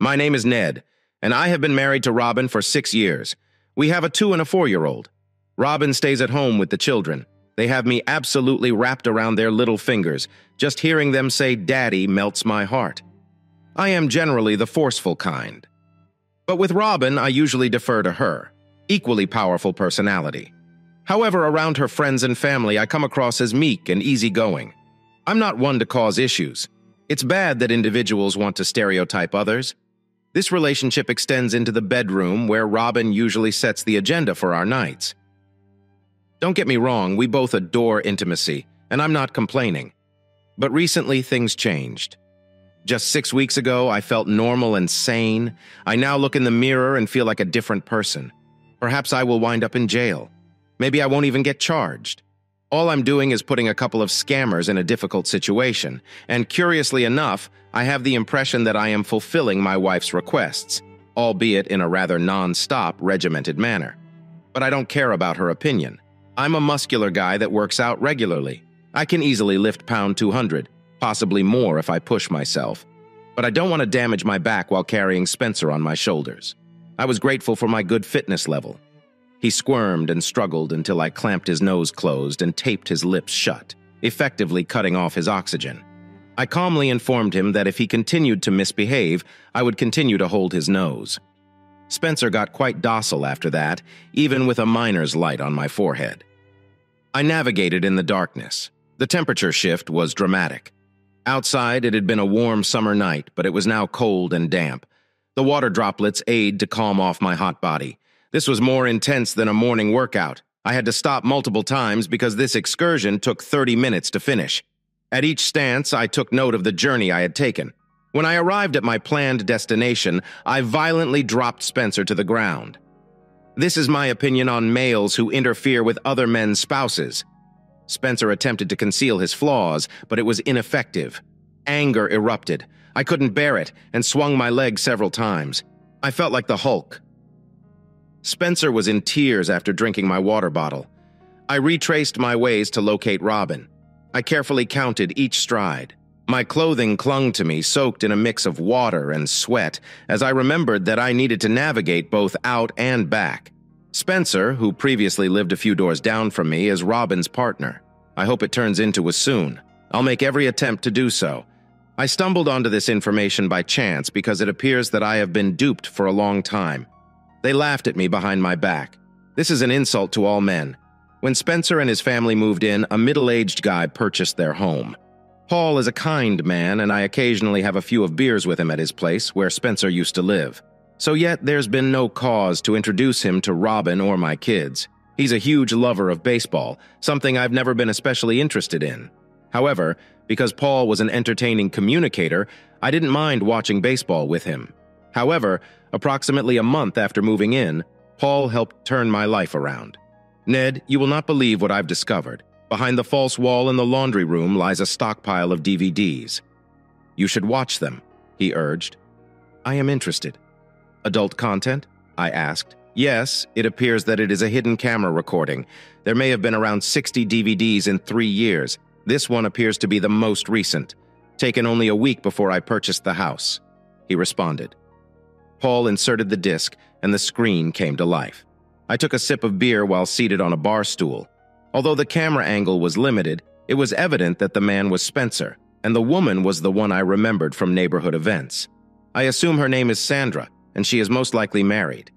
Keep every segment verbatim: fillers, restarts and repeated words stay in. My name is Ned, and I have been married to Robin for six years. We have a two and a four-year-old. Robin stays at home with the children. They have me absolutely wrapped around their little fingers. Just hearing them say daddy melts my heart. I am generally the forceful kind. But with Robin, I usually defer to her. Equally powerful personality. However, around her friends and family, I come across as meek and easygoing. I'm not one to cause issues. It's bad that individuals want to stereotype others. This relationship extends into the bedroom, where Robin usually sets the agenda for our nights. Don't get me wrong, we both adore intimacy, and I'm not complaining. But recently, things changed. Just six weeks ago, I felt normal and sane. I now look in the mirror and feel like a different person. Perhaps I will wind up in jail. Maybe I won't even get charged. All I'm doing is putting a couple of scammers in a difficult situation, and curiously enough, I have the impression that I am fulfilling my wife's requests, albeit in a rather non-stop, regimented manner. But I don't care about her opinion. I'm a muscular guy that works out regularly. I can easily lift pound two hundred, possibly more if I push myself. But I don't want to damage my back while carrying Spencer on my shoulders. I was grateful for my good fitness level. He squirmed and struggled until I clamped his nose closed and taped his lips shut, effectively cutting off his oxygen. I calmly informed him that if he continued to misbehave, I would continue to hold his nose. Spencer got quite docile after that, even with a miner's light on my forehead. I navigated in the darkness. The temperature shift was dramatic. Outside, it had been a warm summer night, but it was now cold and damp. The water droplets aid to calm off my hot body. This was more intense than a morning workout. I had to stop multiple times because this excursion took thirty minutes to finish. At each stance, I took note of the journey I had taken. When I arrived at my planned destination, I violently dropped Spencer to the ground. This is my opinion on males who interfere with other men's spouses. Spencer attempted to conceal his flaws, but it was ineffective. Anger erupted. I couldn't bear it and swung my leg several times. I felt like the Hulk. Spencer was in tears after drinking my water bottle. I retraced my ways to locate Robin. I carefully counted each stride. My clothing clung to me, soaked in a mix of water and sweat, as I remembered that I needed to navigate both out and back. Spencer, who previously lived a few doors down from me, is Robin's partner. I hope it turns into us soon. I'll make every attempt to do so. I stumbled onto this information by chance because it appears that I have been duped for a long time. They laughed at me behind my back. This is an insult to all men. When Spencer and his family moved in, a middle-aged guy purchased their home. Paul is a kind man, and I occasionally have a few of beers with him at his place, where Spencer used to live. So yet, there's been no cause to introduce him to Robin or my kids. He's a huge lover of baseball, something I've never been especially interested in. However, because Paul was an entertaining communicator, I didn't mind watching baseball with him. However, approximately a month after moving in, Paul helped turn my life around. Ned, you will not believe what I've discovered. Behind the false wall in the laundry room lies a stockpile of D V Ds. You should watch them, he urged. I am interested. Adult content? I asked. Yes, it appears that it is a hidden camera recording. There may have been around sixty D V Ds in three years. This one appears to be the most recent, taken only a week before I purchased the house, he responded. Paul inserted the disc, and the screen came to life. I took a sip of beer while seated on a bar stool. Although the camera angle was limited, it was evident that the man was Spencer, and the woman was the one I remembered from neighborhood events. I assume her name is Sandra, and she is most likely married.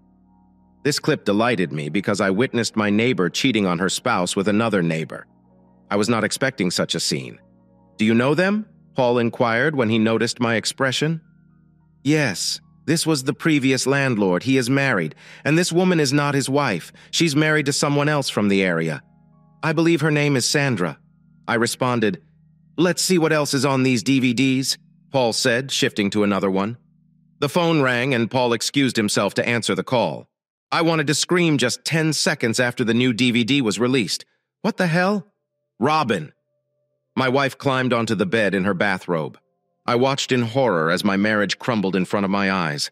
This clip delighted me because I witnessed my neighbor cheating on her spouse with another neighbor. I was not expecting such a scene. "Do you know them?" Paul inquired when he noticed my expression. "Yes. This was the previous landlord. He is married, and this woman is not his wife. She's married to someone else from the area. I believe her name is Sandra." I responded. "Let's see what else is on these D V Ds," Paul said, shifting to another one. The phone rang, and Paul excused himself to answer the call. I wanted to scream just ten seconds after the new D V D was released. What the hell? Robin! My wife climbed onto the bed in her bathrobe. I watched in horror as my marriage crumbled in front of my eyes.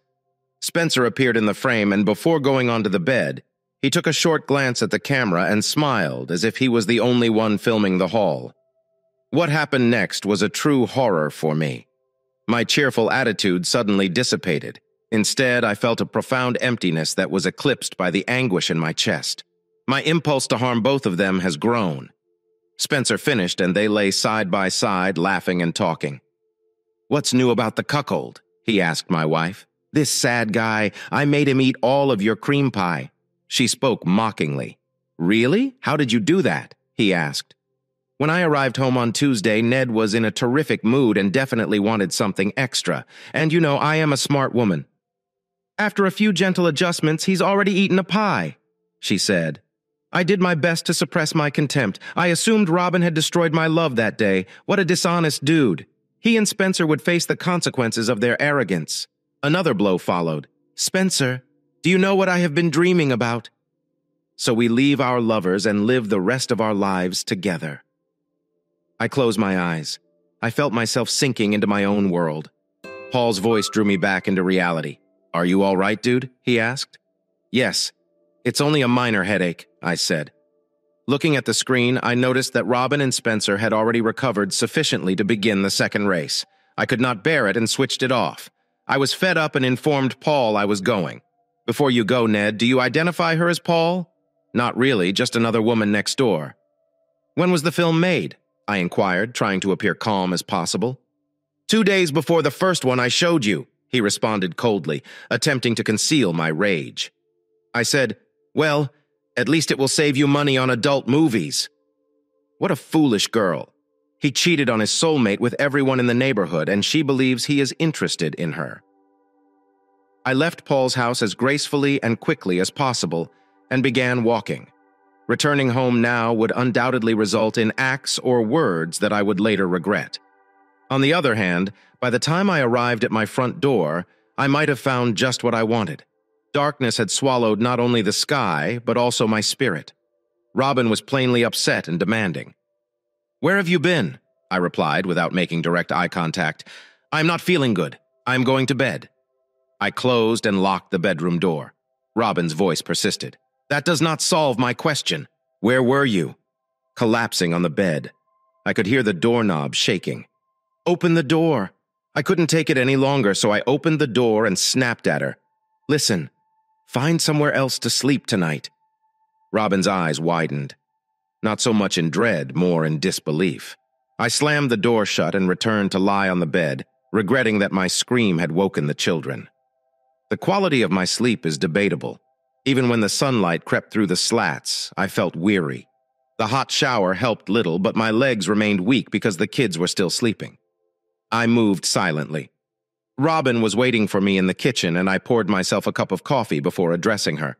Spencer appeared in the frame, and before going onto the bed, he took a short glance at the camera and smiled as if he was the only one filming the haul. What happened next was a true horror for me. My cheerful attitude suddenly dissipated. Instead, I felt a profound emptiness that was eclipsed by the anguish in my chest. My impulse to harm both of them has grown. Spencer finished, and they lay side by side, laughing and talking. "What's new about the cuckold?" he asked my wife. "This sad guy, I made him eat all of your cream pie." She spoke mockingly. "Really? How did you do that?" he asked. When I arrived home on Tuesday, Ned was in a terrific mood and definitely wanted something extra. And you know, I am a smart woman. "After a few gentle adjustments, he's already eaten a pie," she said. I did my best to suppress my contempt. I assumed Robin had destroyed my love that day. What a dishonest dude. He and Spencer would face the consequences of their arrogance. Another blow followed. "Spencer, do you know what I have been dreaming about?" So we leave our lovers and live the rest of our lives together. I closed my eyes. I felt myself sinking into my own world. Paul's voice drew me back into reality. "Are you all right, dude?" he asked. "Yes. It's only a minor headache," I said. Looking at the screen, I noticed that Robin and Spencer had already recovered sufficiently to begin the second race. I could not bear it and switched it off. I was fed up and informed Paul I was going. "Before you go, Ned, do you identify her as Paul?" "Not really, just another woman next door." "When was the film made?" I inquired, trying to appear calm as possible. "Two days before the first one I showed you," he responded coldly, attempting to conceal my rage. I said, "Well, at least it will save you money on adult movies." What a foolish girl. He cheated on his soulmate with everyone in the neighborhood, and she believes he is interested in her. I left Paul's house as gracefully and quickly as possible and began walking. Returning home now would undoubtedly result in acts or words that I would later regret. On the other hand, by the time I arrived at my front door, I might have found just what I wanted. Darkness had swallowed not only the sky, but also my spirit. Robin was plainly upset and demanding. "Where have you been?" I replied, without making direct eye contact. "I'm not feeling good. I'm going to bed." I closed and locked the bedroom door. Robin's voice persisted. "That does not solve my question. Where were you?" Collapsing on the bed, I could hear the doorknob shaking. "Open the door." I couldn't take it any longer, so I opened the door and snapped at her. "Listen, find somewhere else to sleep tonight." Robin's eyes widened, not so much in dread, more in disbelief. I slammed the door shut and returned to lie on the bed, regretting that my scream had woken the children. The quality of my sleep is debatable. Even when the sunlight crept through the slats, I felt weary. The hot shower helped little, but my legs remained weak because the kids were still sleeping. I moved silently. Robin was waiting for me in the kitchen, and I poured myself a cup of coffee before addressing her.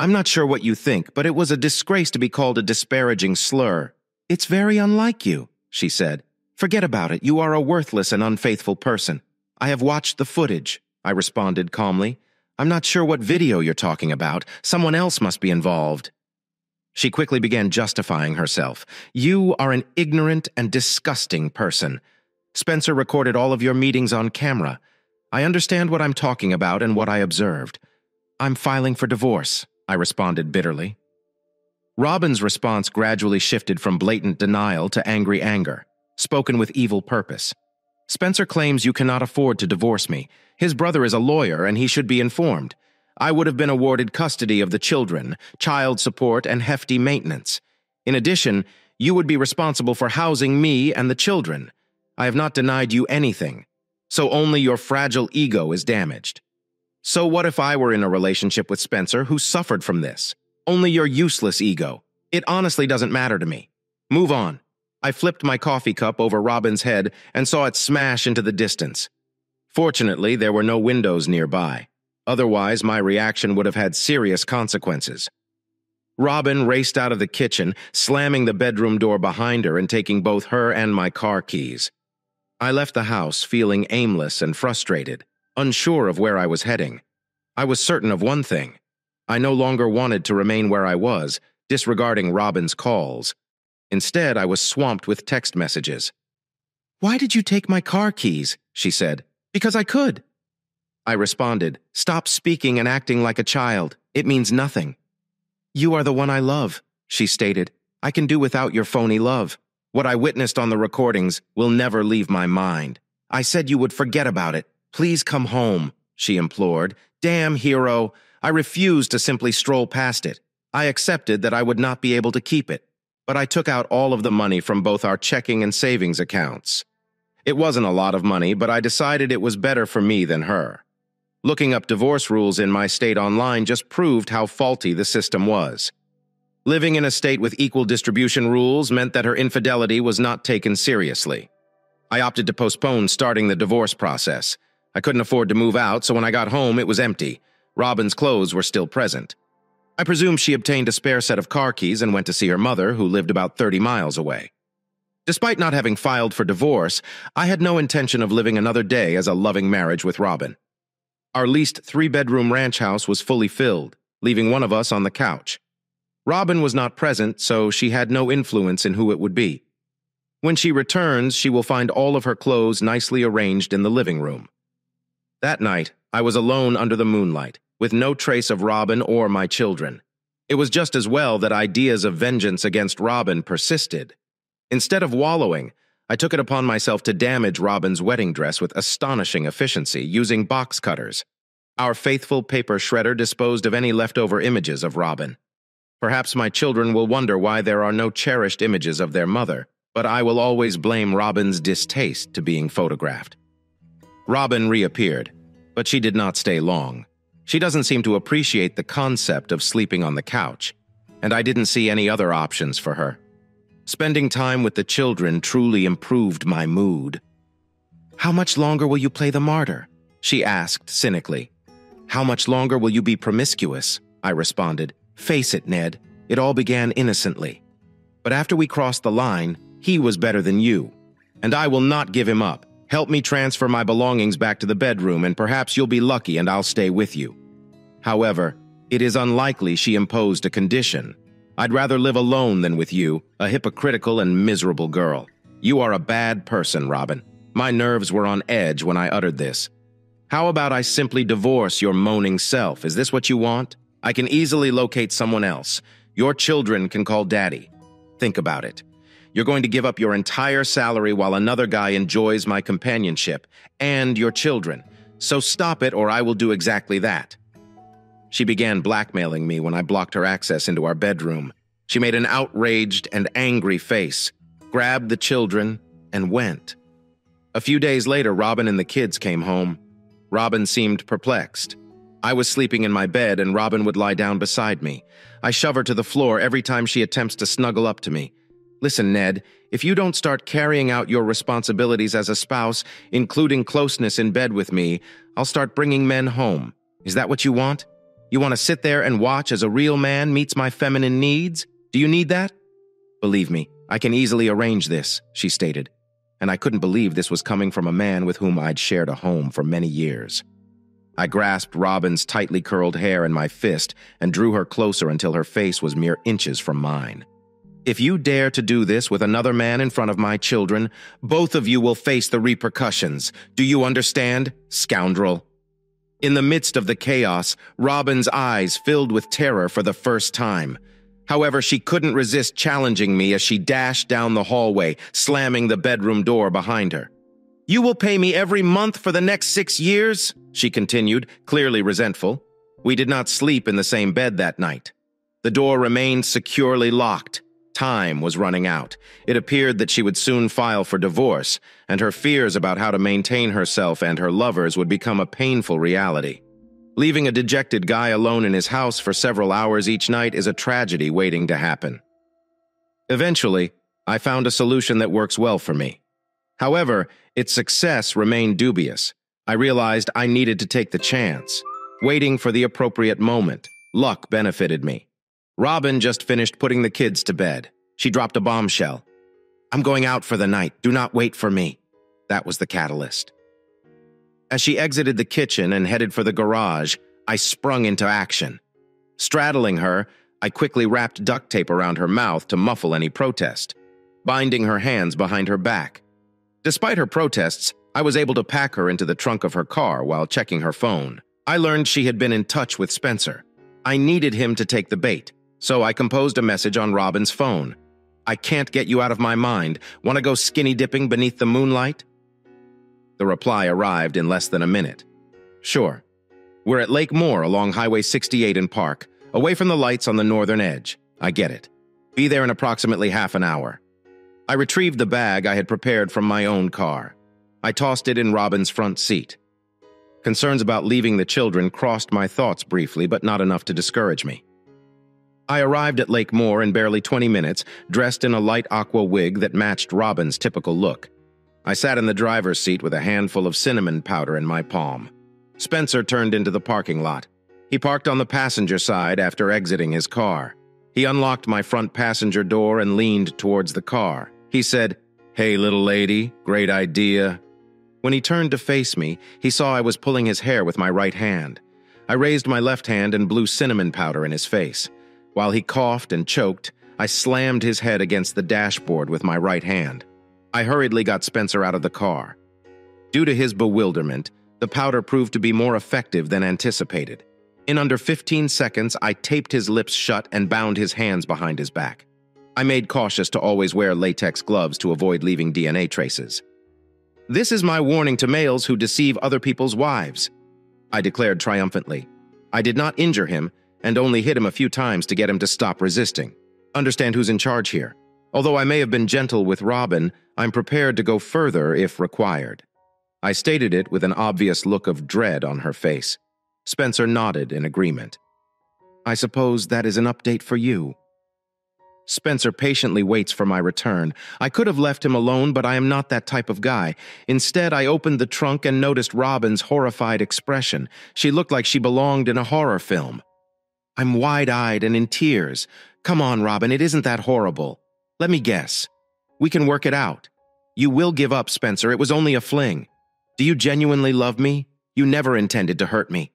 "I'm not sure what you think, but it was a disgrace to be called a disparaging slur." "It's very unlike you," she said. "Forget about it. You are a worthless and unfaithful person." "I have watched the footage," I responded calmly. "I'm not sure what video you're talking about. Someone else must be involved." She quickly began justifying herself. "You are an ignorant and disgusting person. Spencer recorded all of your meetings on camera. I understand what I'm talking about and what I observed. I'm filing for divorce," I responded bitterly. Robin's response gradually shifted from blatant denial to angry anger, spoken with evil purpose. "Spencer claims you cannot afford to divorce me. His brother is a lawyer, and he should be informed. I would have been awarded custody of the children, child support, and hefty maintenance. In addition, you would be responsible for housing me and the children. I have not denied you anything, so only your fragile ego is damaged." "So what if I were in a relationship with Spencer who suffered from this? Only your useless ego. It honestly doesn't matter to me. Move on." I flipped my coffee cup over Robin's head and saw it smash into the distance. Fortunately, there were no windows nearby. Otherwise, my reaction would have had serious consequences. Robin raced out of the kitchen, slamming the bedroom door behind her and taking both her and my car keys. I left the house feeling aimless and frustrated, unsure of where I was heading. I was certain of one thing. I no longer wanted to remain where I was, disregarding Robin's calls. Instead, I was swamped with text messages. "Why did you take my car keys?" she said. "Because I could." I responded, "Stop speaking and acting like a child. It means nothing." "You are the one I love," she stated. "I can do without your phony love. What I witnessed on the recordings will never leave my mind. I said you would forget about it. Please come home," she implored. Damn, Hero, I refused to simply stroll past it. I accepted that I would not be able to keep it, but I took out all of the money from both our checking and savings accounts. It wasn't a lot of money, but I decided it was better for me than her. Looking up divorce rules in my state online just proved how faulty the system was. Living in a state with equal distribution rules meant that her infidelity was not taken seriously. I opted to postpone starting the divorce process. I couldn't afford to move out, so when I got home, it was empty. Robin's clothes were still present. I presume she obtained a spare set of car keys and went to see her mother, who lived about thirty miles away. Despite not having filed for divorce, I had no intention of living another day as a loving marriage with Robin. Our leased three-bedroom ranch house was fully filled, leaving one of us on the couch. Robin was not present, so she had no influence in who it would be. When she returns, she will find all of her clothes nicely arranged in the living room. That night, I was alone under the moonlight, with no trace of Robin or my children. It was just as well that ideas of vengeance against Robin persisted. Instead of wallowing, I took it upon myself to damage Robin's wedding dress with astonishing efficiency using box cutters. Our faithful paper shredder disposed of any leftover images of Robin. Perhaps my children will wonder why there are no cherished images of their mother, but I will always blame Robin's distaste to being photographed. Robin reappeared, but she did not stay long. She doesn't seem to appreciate the concept of sleeping on the couch, and I didn't see any other options for her. Spending time with the children truly improved my mood. "How much longer will you play the martyr?" she asked cynically. "How much longer will you be promiscuous?" I responded. "Face it, Ned, it all began innocently. But after we crossed the line, he was better than you. And I will not give him up. Help me transfer my belongings back to the bedroom, and perhaps you'll be lucky and I'll stay with you." However, it is unlikely she imposed a condition. "I'd rather live alone than with you, a hypocritical and miserable girl. You are a bad person, Robin." My nerves were on edge when I uttered this. "How about I simply divorce your moaning self? Is this what you want? I can easily locate someone else. Your children can call Daddy. Think about it. You're going to give up your entire salary while another guy enjoys my companionship and your children. So stop it, or I will do exactly that." She began blackmailing me when I blocked her access into our bedroom. She made an outraged and angry face, grabbed the children, and went. A few days later, Robin and the kids came home. Robin seemed perplexed. I was sleeping in my bed, and Robin would lie down beside me. I shove her to the floor every time she attempts to snuggle up to me. "Listen, Ned, if you don't start carrying out your responsibilities as a spouse, including closeness in bed with me, I'll start bringing men home. Is that what you want? You want to sit there and watch as a real man meets my feminine needs? Do you need that?" "Believe me, I can easily arrange this," she stated, and I couldn't believe this was coming from a man with whom I'd shared a home for many years. I grasped Robin's tightly curled hair in my fist and drew her closer until her face was mere inches from mine. "If you dare to do this with another man in front of my children, both of you will face the repercussions. Do you understand, scoundrel?" In the midst of the chaos, Robin's eyes filled with terror for the first time. However, she couldn't resist challenging me as she dashed down the hallway, slamming the bedroom door behind her. "You will pay me every month for the next six years?" she continued, clearly resentful. We did not sleep in the same bed that night. The door remained securely locked. Time was running out. It appeared that she would soon file for divorce, and her fears about how to maintain herself and her lovers would become a painful reality. Leaving a dejected guy alone in his house for several hours each night is a tragedy waiting to happen. Eventually, I found a solution that works well for me. However, its success remained dubious. I realized I needed to take the chance. Waiting for the appropriate moment, luck benefited me. Robin just finished putting the kids to bed. She dropped a bombshell. "I'm going out for the night. Do not wait for me." That was the catalyst. As she exited the kitchen and headed for the garage, I sprung into action. Straddling her, I quickly wrapped duct tape around her mouth to muffle any protest, binding her hands behind her back. Despite her protests, I was able to pack her into the trunk of her car while checking her phone. I learned she had been in touch with Spencer. I needed him to take the bait, so I composed a message on Robin's phone. "I can't get you out of my mind. Want to go skinny dipping beneath the moonlight?" The reply arrived in less than a minute. Sure. We're at Lake Moore along Highway sixty-eight in Park, away from the lights on the northern edge. I get it. Be there in approximately half an hour. I retrieved the bag I had prepared from my own car. I tossed it in Robin's front seat. Concerns about leaving the children crossed my thoughts briefly, but not enough to discourage me. I arrived at Lake Moore in barely twenty minutes, dressed in a light aqua wig that matched Robin's typical look. I sat in the driver's seat with a handful of cinnamon powder in my palm. Spencer turned into the parking lot. He parked on the passenger side after exiting his car. He unlocked my front passenger door and leaned towards the car. He said, "Hey, little lady, great idea." When he turned to face me, he saw I was pulling his hair with my right hand. I raised my left hand and blew cinnamon powder in his face. While he coughed and choked, I slammed his head against the dashboard with my right hand. I hurriedly got Spencer out of the car. Due to his bewilderment, the powder proved to be more effective than anticipated. In under fifteen seconds, I taped his lips shut and bound his hands behind his back. I made cautious to always wear latex gloves to avoid leaving D N A traces. "This is my warning to males who deceive other people's wives," I declared triumphantly. I did not injure him and only hit him a few times to get him to stop resisting. Understand who's in charge here. Although I may have been gentle with Robin, I'm prepared to go further if required. I stated it with an obvious look of dread on her face. Spencer nodded in agreement. "I suppose that is an update for you." Spencer patiently waits for my return. I could have left him alone, but I am not that type of guy. Instead, I opened the trunk and noticed Robin's horrified expression. She looked like she belonged in a horror film. I'm wide-eyed and in tears. "Come on, Robin, it isn't that horrible. Let me guess. We can work it out. You will give up, Spencer. It was only a fling. Do you genuinely love me? You never intended to hurt me."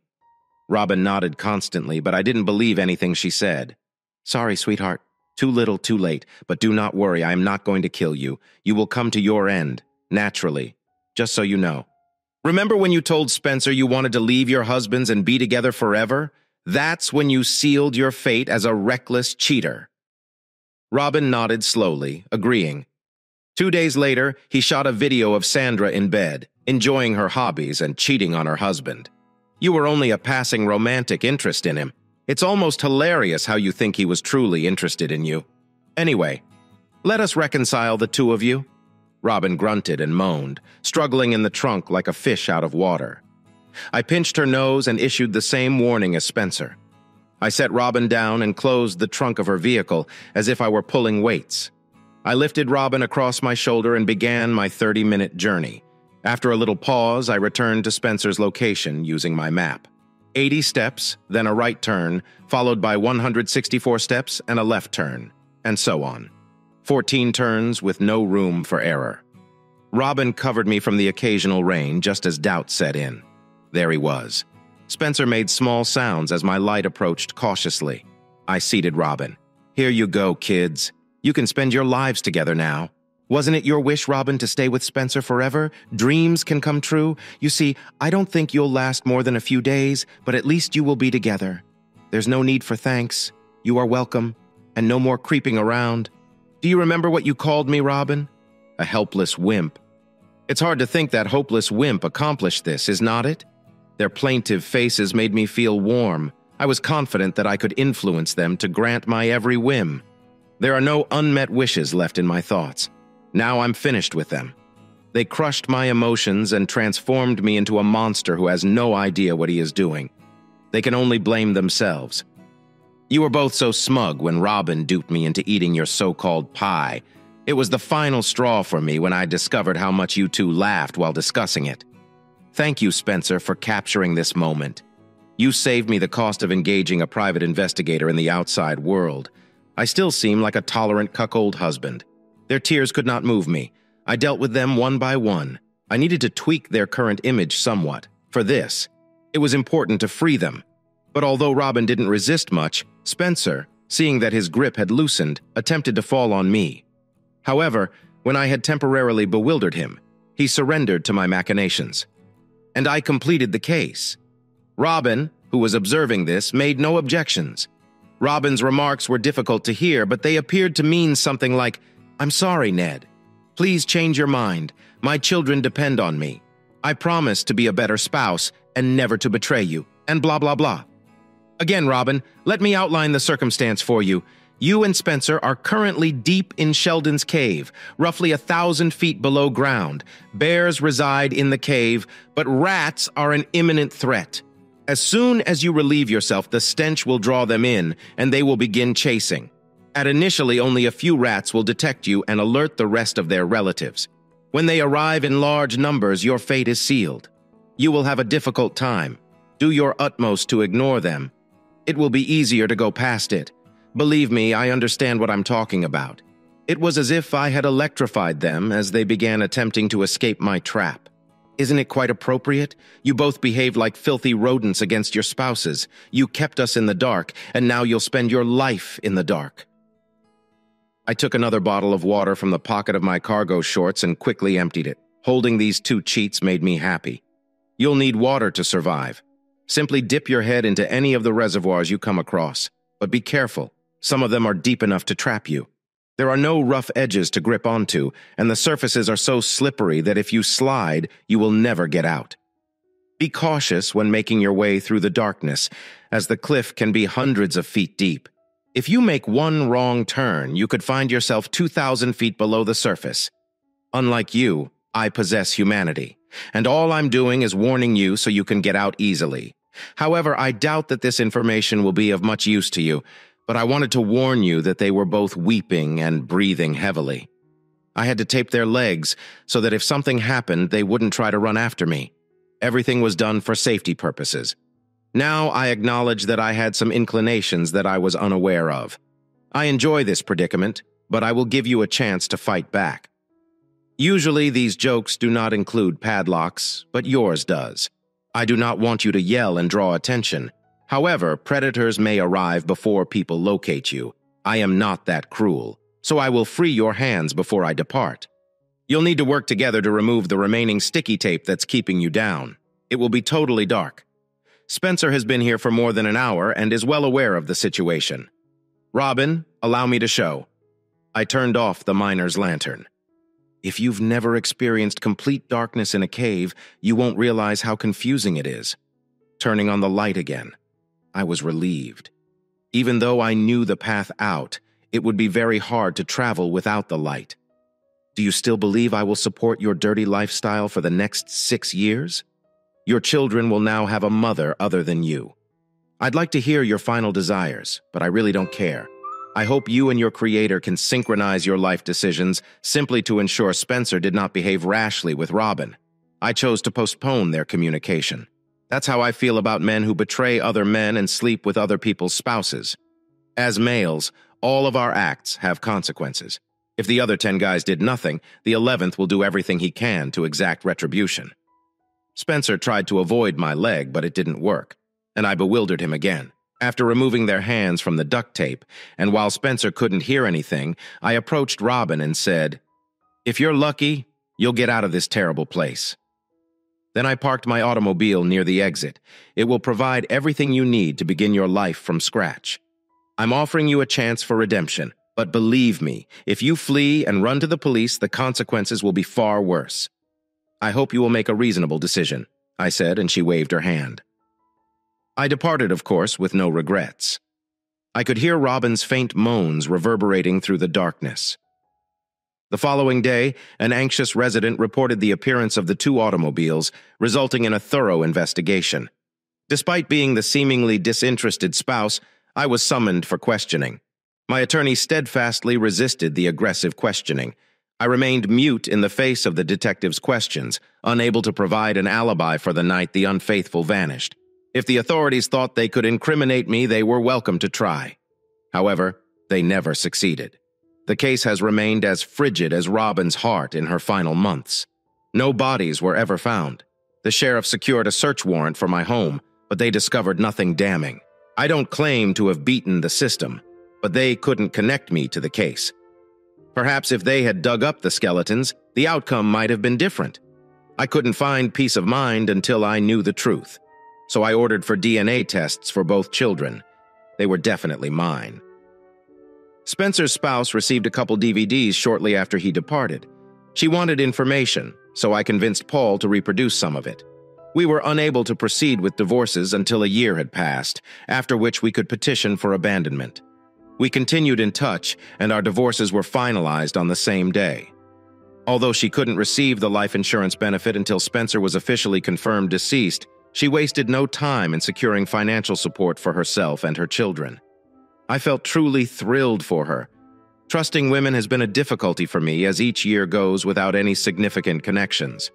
Robin nodded constantly, but I didn't believe anything she said. "Sorry, sweetheart. Too little, too late, but do not worry, I am not going to kill you. You will come to your end, naturally, just so you know. Remember when you told Spencer you wanted to leave your husbands and be together forever? That's when you sealed your fate as a reckless cheater." Robin nodded slowly, agreeing. Two days later, he shot a video of Sandra in bed, enjoying her hobbies and cheating on her husband. "You were only a passing romantic interest in him. It's almost hilarious how you think he was truly interested in you. Anyway, let us reconcile the two of you." Robin grunted and moaned, struggling in the trunk like a fish out of water. I pinched her nose and issued the same warning as Spencer. I set Robin down and closed the trunk of her vehicle as if I were pulling weights. I lifted Robin across my shoulder and began my thirty-minute journey. After a little pause, I returned to Spencer's location using my map. eighty steps, then a right turn, followed by one hundred sixty-four steps and a left turn, and so on. fourteen turns with no room for error. Robin covered me from the occasional rain just as doubt set in. There he was. Spencer made small sounds as my light approached cautiously. I seated Robin. "Here you go, kids. You can spend your lives together now. Wasn't it your wish, Robin, to stay with Spencer forever? Dreams can come true. You see, I don't think you'll last more than a few days, but at least you will be together. There's no need for thanks. You are welcome, and no more creeping around. Do you remember what you called me, Robin? A helpless wimp." It's hard to think that hopeless wimp accomplished this, is not it? Their plaintive faces made me feel warm. I was confident that I could influence them to grant my every whim. There are no unmet wishes left in my thoughts. Now I'm finished with them. They crushed my emotions and transformed me into a monster who has no idea what he is doing. They can only blame themselves. You were both so smug when Robin duped me into eating your so-called pie. It was the final straw for me when I discovered how much you two laughed while discussing it. Thank you, Spencer, for capturing this moment. You saved me the cost of engaging a private investigator in the outside world. I still seem like a tolerant cuckold husband. Their tears could not move me. I dealt with them one by one. I needed to tweak their current image somewhat. For this, it was important to free them. But although Robin didn't resist much, Spencer, seeing that his grip had loosened, attempted to fall on me. However, when I had temporarily bewildered him, he surrendered to my machinations. And I completed the case. Robin, who was observing this, made no objections. Robin's remarks were difficult to hear, but they appeared to mean something like, "I'm sorry, Ned. Please change your mind. My children depend on me. I promise to be a better spouse and never to betray you, and blah, blah, blah. Again, Robin, let me outline the circumstance for you. You and Spencer are currently deep in Sheldon's cave, roughly a thousand feet below ground. Bears reside in the cave, but rats are an imminent threat. As soon as you relieve yourself, the stench will draw them in, and they will begin chasing. At initially, only a few rats will detect you and alert the rest of their relatives. When they arrive in large numbers, your fate is sealed. You will have a difficult time. Do your utmost to ignore them. It will be easier to go past it. Believe me, I understand what I'm talking about. It was as if I had electrified them as they began attempting to escape my trap. Isn't it quite appropriate? You both behaved like filthy rodents against your spouses. You kept us in the dark, and now you'll spend your life in the dark. I took another bottle of water from the pocket of my cargo shorts and quickly emptied it. Holding these two cheats made me happy. You'll need water to survive. Simply dip your head into any of the reservoirs you come across. But be careful. Some of them are deep enough to trap you. There are no rough edges to grip onto, and the surfaces are so slippery that if you slide, you will never get out. Be cautious when making your way through the darkness, as the cliff can be hundreds of feet deep. If you make one wrong turn, you could find yourself two thousand feet below the surface. Unlike you, I possess humanity, and all I'm doing is warning you so you can get out easily. However, I doubt that this information will be of much use to you, but I wanted to warn you that they were both weeping and breathing heavily. I had to tape their legs so that if something happened, they wouldn't try to run after me. Everything was done for safety purposes. Now I acknowledge that I had some inclinations that I was unaware of. I enjoy this predicament, but I will give you a chance to fight back. Usually these jokes do not include padlocks, but yours does. I do not want you to yell and draw attention. However, predators may arrive before people locate you. I am not that cruel, so I will free your hands before I depart. You'll need to work together to remove the remaining sticky tape that's keeping you down. It will be totally dark. Spencer has been here for more than an hour and is well aware of the situation. Robin, allow me to show. I turned off the miner's lantern. If you've never experienced complete darkness in a cave, you won't realize how confusing it is. Turning on the light again, I was relieved. Even though I knew the path out, it would be very hard to travel without the light. Do you still believe I will support your dirty lifestyle for the next six years? Your children will now have a mother other than you. I'd like to hear your final desires, but I really don't care. I hope you and your creator can synchronize your life decisions simply to ensure Spencer did not behave rashly with Robin. I chose to postpone their communication. That's how I feel about men who betray other men and sleep with other people's spouses. As males, all of our acts have consequences. If the other ten guys did nothing, the eleventh will do everything he can to exact retribution. Spencer tried to avoid my leg, but it didn't work, and I bewildered him again. After removing their hands from the duct tape, and while Spencer couldn't hear anything, I approached Robin and said, "If you're lucky, you'll get out of this terrible place." Then I parked my automobile near the exit. It will provide everything you need to begin your life from scratch. I'm offering you a chance for redemption, but believe me, if you flee and run to the police, the consequences will be far worse. I hope you will make a reasonable decision, I said, and she waved her hand. I departed, of course, with no regrets. I could hear Robin's faint moans reverberating through the darkness. The following day, an anxious resident reported the appearance of the two automobiles, resulting in a thorough investigation. Despite being the seemingly disinterested spouse, I was summoned for questioning. My attorney steadfastly resisted the aggressive questioning. I remained mute in the face of the detective's questions, unable to provide an alibi for the night the unfaithful vanished. If the authorities thought they could incriminate me, they were welcome to try. However, they never succeeded. The case has remained as frigid as Robin's heart in her final months. No bodies were ever found. The sheriff secured a search warrant for my home, but they discovered nothing damning. I don't claim to have beaten the system, but they couldn't connect me to the case. Perhaps if they had dug up the skeletons, the outcome might have been different. I couldn't find peace of mind until I knew the truth, so I ordered for D N A tests for both children. They were definitely mine. Spencer's spouse received a couple D V Ds shortly after he departed. She wanted information, so I convinced Paul to reproduce some of it. We were unable to proceed with divorces until a year had passed, after which we could petition for abandonment. We continued in touch, and our divorces were finalized on the same day. Although she couldn't receive the life insurance benefit until Spencer was officially confirmed deceased, she wasted no time in securing financial support for herself and her children. I felt truly thrilled for her. Trusting women has been a difficulty for me as each year goes without any significant connections.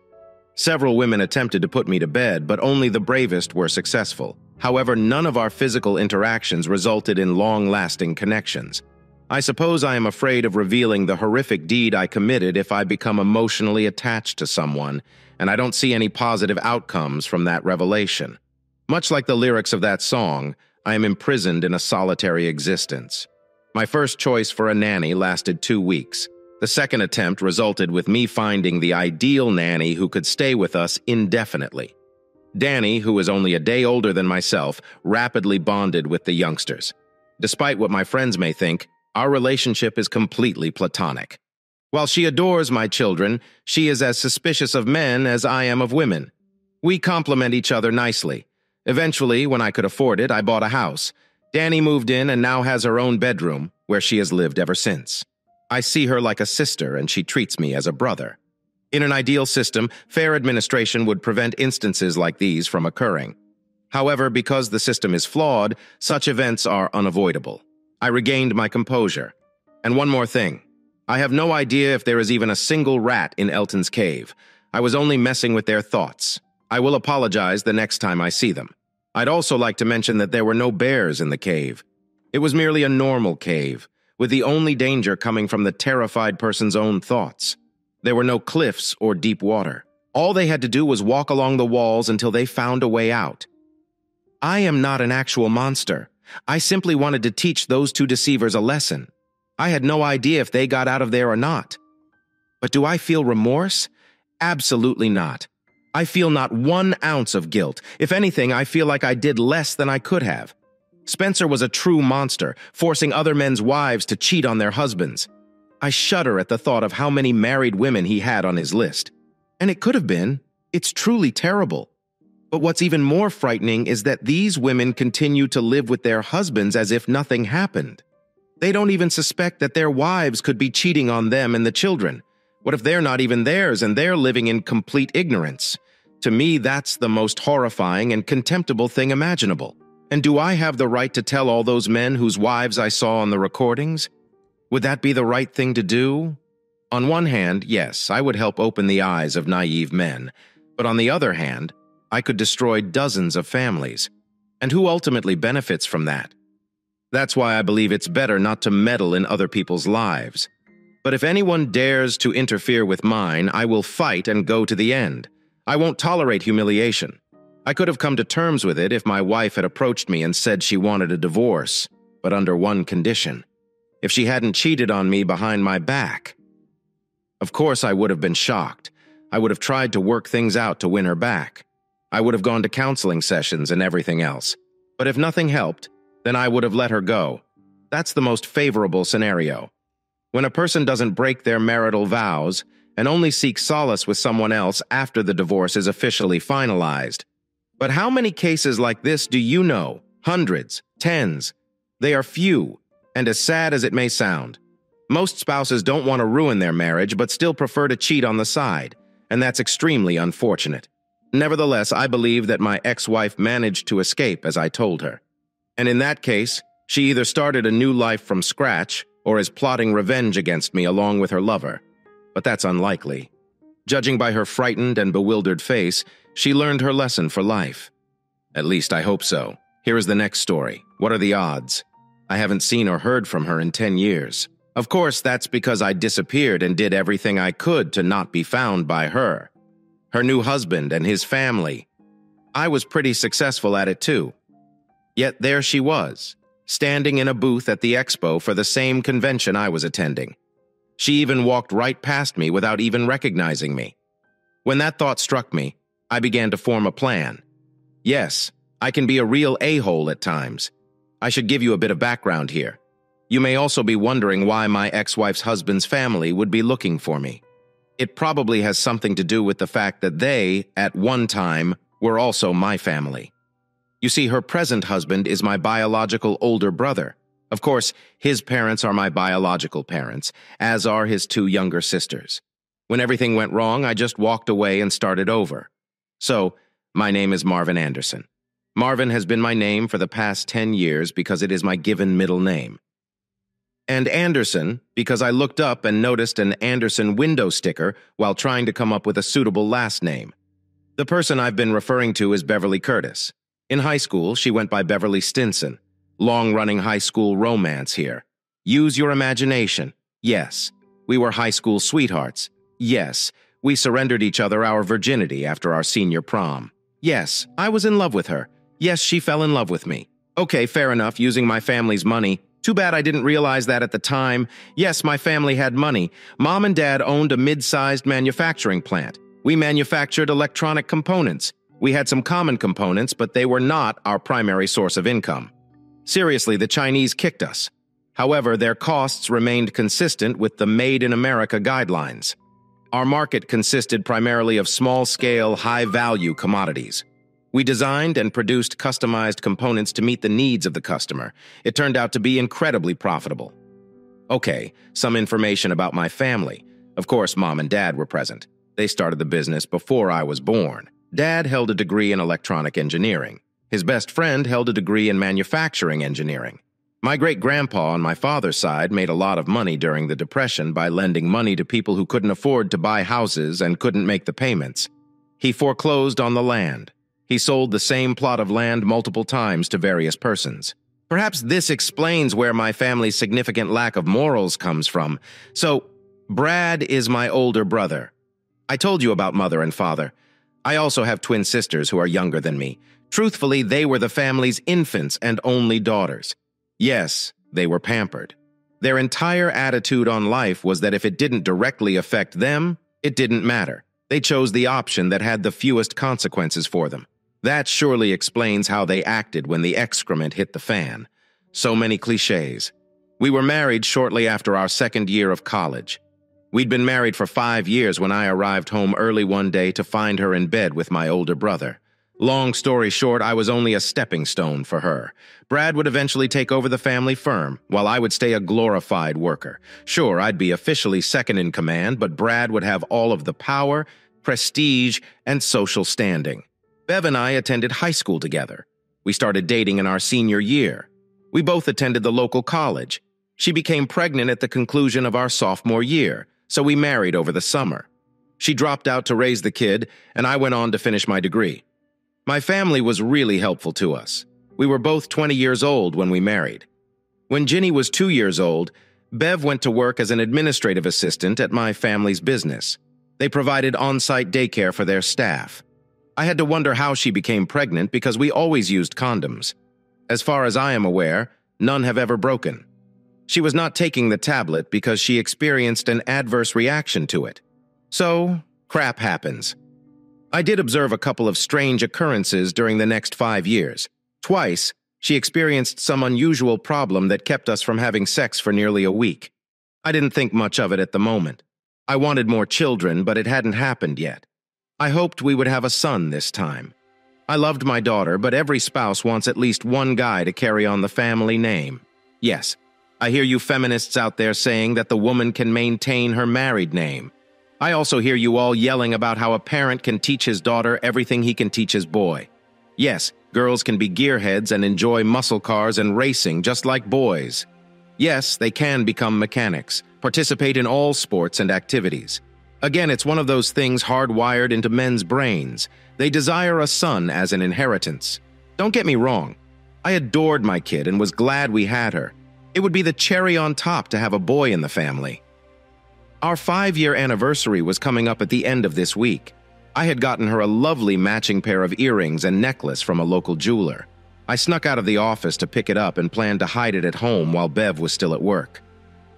Several women attempted to put me to bed, but only the bravest were successful. However, none of our physical interactions resulted in long-lasting connections. I suppose I am afraid of revealing the horrific deed I committed if I become emotionally attached to someone, and I don't see any positive outcomes from that revelation. Much like the lyrics of that song, I am imprisoned in a solitary existence. My first choice for a nanny lasted two weeks. The second attempt resulted with me finding the ideal nanny who could stay with us indefinitely. Danny, who was only a day older than myself, rapidly bonded with the youngsters. Despite what my friends may think, our relationship is completely platonic. While she adores my children, she is as suspicious of men as I am of women. We complement each other nicely. Eventually, when I could afford it, I bought a house. Danny moved in and now has her own bedroom, where she has lived ever since. I see her like a sister, and she treats me as a brother. In an ideal system, fair administration would prevent instances like these from occurring. However, because the system is flawed, such events are unavoidable. I regained my composure. And one more thing. I have no idea if there is even a single rat in Elton's cave. I was only messing with their thoughts. I will apologize the next time I see them. I'd also like to mention that there were no bears in the cave. It was merely a normal cave, with the only danger coming from the terrified person's own thoughts. There were no cliffs or deep water. All they had to do was walk along the walls until they found a way out. I am not an actual monster. I simply wanted to teach those two deceivers a lesson. I had no idea if they got out of there or not. But do I feel remorse? Absolutely not. I feel not one ounce of guilt. If anything, I feel like I did less than I could have. Spencer was a true monster, forcing other men's wives to cheat on their husbands. I shudder at the thought of how many married women he had on his list. And it could have been. It's truly terrible. But what's even more frightening is that these women continue to live with their husbands as if nothing happened. They don't even suspect that their wives could be cheating on them and the children. What if they're not even theirs and they're living in complete ignorance? To me, that's the most horrifying and contemptible thing imaginable. And do I have the right to tell all those men whose wives I saw on the recordings? Would that be the right thing to do? On one hand, yes, I would help open the eyes of naive men. But on the other hand, I could destroy dozens of families. And who ultimately benefits from that? That's why I believe it's better not to meddle in other people's lives. But if anyone dares to interfere with mine, I will fight and go to the end. I won't tolerate humiliation. I could have come to terms with it if my wife had approached me and said she wanted a divorce, but under one condition: if she hadn't cheated on me behind my back. Of course, I would have been shocked. I would have tried to work things out to win her back. I would have gone to counseling sessions and everything else. But if nothing helped, then I would have let her go. That's the most favorable scenario. When a person doesn't break their marital vows and only seeks solace with someone else after the divorce is officially finalized. But how many cases like this do you know? Hundreds, tens. They are few, and as sad as it may sound. Most spouses don't want to ruin their marriage but still prefer to cheat on the side, and that's extremely unfortunate. Nevertheless, I believe that my ex-wife managed to escape as I told her. And in that case, she either started a new life from scratch or is plotting revenge against me along with her lover. But that's unlikely. Judging by her frightened and bewildered face, she learned her lesson for life. At least I hope so. Here is the next story. What are the odds? I haven't seen or heard from her in ten years. Of course, that's because I disappeared and did everything I could to not be found by her, her new husband, and his family. I was pretty successful at it too. Yet there she was, standing in a booth at the expo for the same convention I was attending. She even walked right past me without even recognizing me. When that thought struck me, I began to form a plan. Yes, I can be a real a-hole at times. I should give you a bit of background here. You may also be wondering why my ex-wife's husband's family would be looking for me. It probably has something to do with the fact that they, at one time, were also my family. You see, her present husband is my biological older brother. Of course, his parents are my biological parents, as are his two younger sisters. When everything went wrong, I just walked away and started over. So, my name is Marvin Anderson. Marvin has been my name for the past ten years because it is my given middle name. And Anderson, because I looked up and noticed an Anderson window sticker while trying to come up with a suitable last name. The person I've been referring to is Beverly Curtis. In high school, she went by Beverly Stinson. Long-running high school romance here. Use your imagination. Yes. We were high school sweethearts. Yes. We surrendered each other our virginity after our senior prom. Yes. I was in love with her. Yes, she fell in love with me. Okay, fair enough, using my family's money. Too bad I didn't realize that at the time. Yes, my family had money. Mom and Dad owned a mid-sized manufacturing plant. We manufactured electronic components. We had some common components, but they were not our primary source of income. Seriously, the Chinese kicked us. However, their costs remained consistent with the Made in America guidelines. Our market consisted primarily of small-scale, high-value commodities. We designed and produced customized components to meet the needs of the customer. It turned out to be incredibly profitable. Okay, some information about my family. Of course, Mom and Dad were present. They started the business before I was born. Dad held a degree in electronic engineering. His best friend held a degree in manufacturing engineering. My great-grandpa on my father's side made a lot of money during the Depression by lending money to people who couldn't afford to buy houses and couldn't make the payments. He foreclosed on the land. He sold the same plot of land multiple times to various persons. Perhaps this explains where my family's significant lack of morals comes from. So, Brad is my older brother. I told you about mother and father. I also have twin sisters who are younger than me. Truthfully, they were the family's infants and only daughters. Yes, they were pampered. Their entire attitude on life was that if it didn't directly affect them, it didn't matter. They chose the option that had the fewest consequences for them. That surely explains how they acted when the excrement hit the fan. So many cliches. We were married shortly after our second year of college. We'd been married for five years when I arrived home early one day to find her in bed with my older brother. Long story short, I was only a stepping stone for her. Brad would eventually take over the family firm, while I would stay a glorified worker. Sure, I'd be officially second in command, but Brad would have all of the power, prestige, and social standing. Bev and I attended high school together. We started dating in our senior year. We both attended the local college. She became pregnant at the conclusion of our sophomore year, so we married over the summer. She dropped out to raise the kid, and I went on to finish my degree. My family was really helpful to us. We were both twenty years old when we married. When Ginny was two years old, Bev went to work as an administrative assistant at my family's business. They provided on-site daycare for their staff. I had to wonder how she became pregnant because we always used condoms. As far as I am aware, none have ever broken. She was not taking the tablet because she experienced an adverse reaction to it. So, crap happens. I did observe a couple of strange occurrences during the next five years. Twice, she experienced some unusual problem that kept us from having sex for nearly a week. I didn't think much of it at the moment. I wanted more children, but it hadn't happened yet. I hoped we would have a son this time. I loved my daughter, but every spouse wants at least one guy to carry on the family name. Yes, I hear you feminists out there saying that the woman can maintain her married name. I also hear you all yelling about how a parent can teach his daughter everything he can teach his boy. Yes, girls can be gearheads and enjoy muscle cars and racing just like boys. Yes, they can become mechanics, participate in all sports and activities. Again, it's one of those things hardwired into men's brains. They desire a son as an inheritance. Don't get me wrong. I adored my kid and was glad we had her. It would be the cherry on top to have a boy in the family. Our five-year anniversary was coming up at the end of this week. I had gotten her a lovely matching pair of earrings and necklace from a local jeweler. I snuck out of the office to pick it up and planned to hide it at home while Bev was still at work.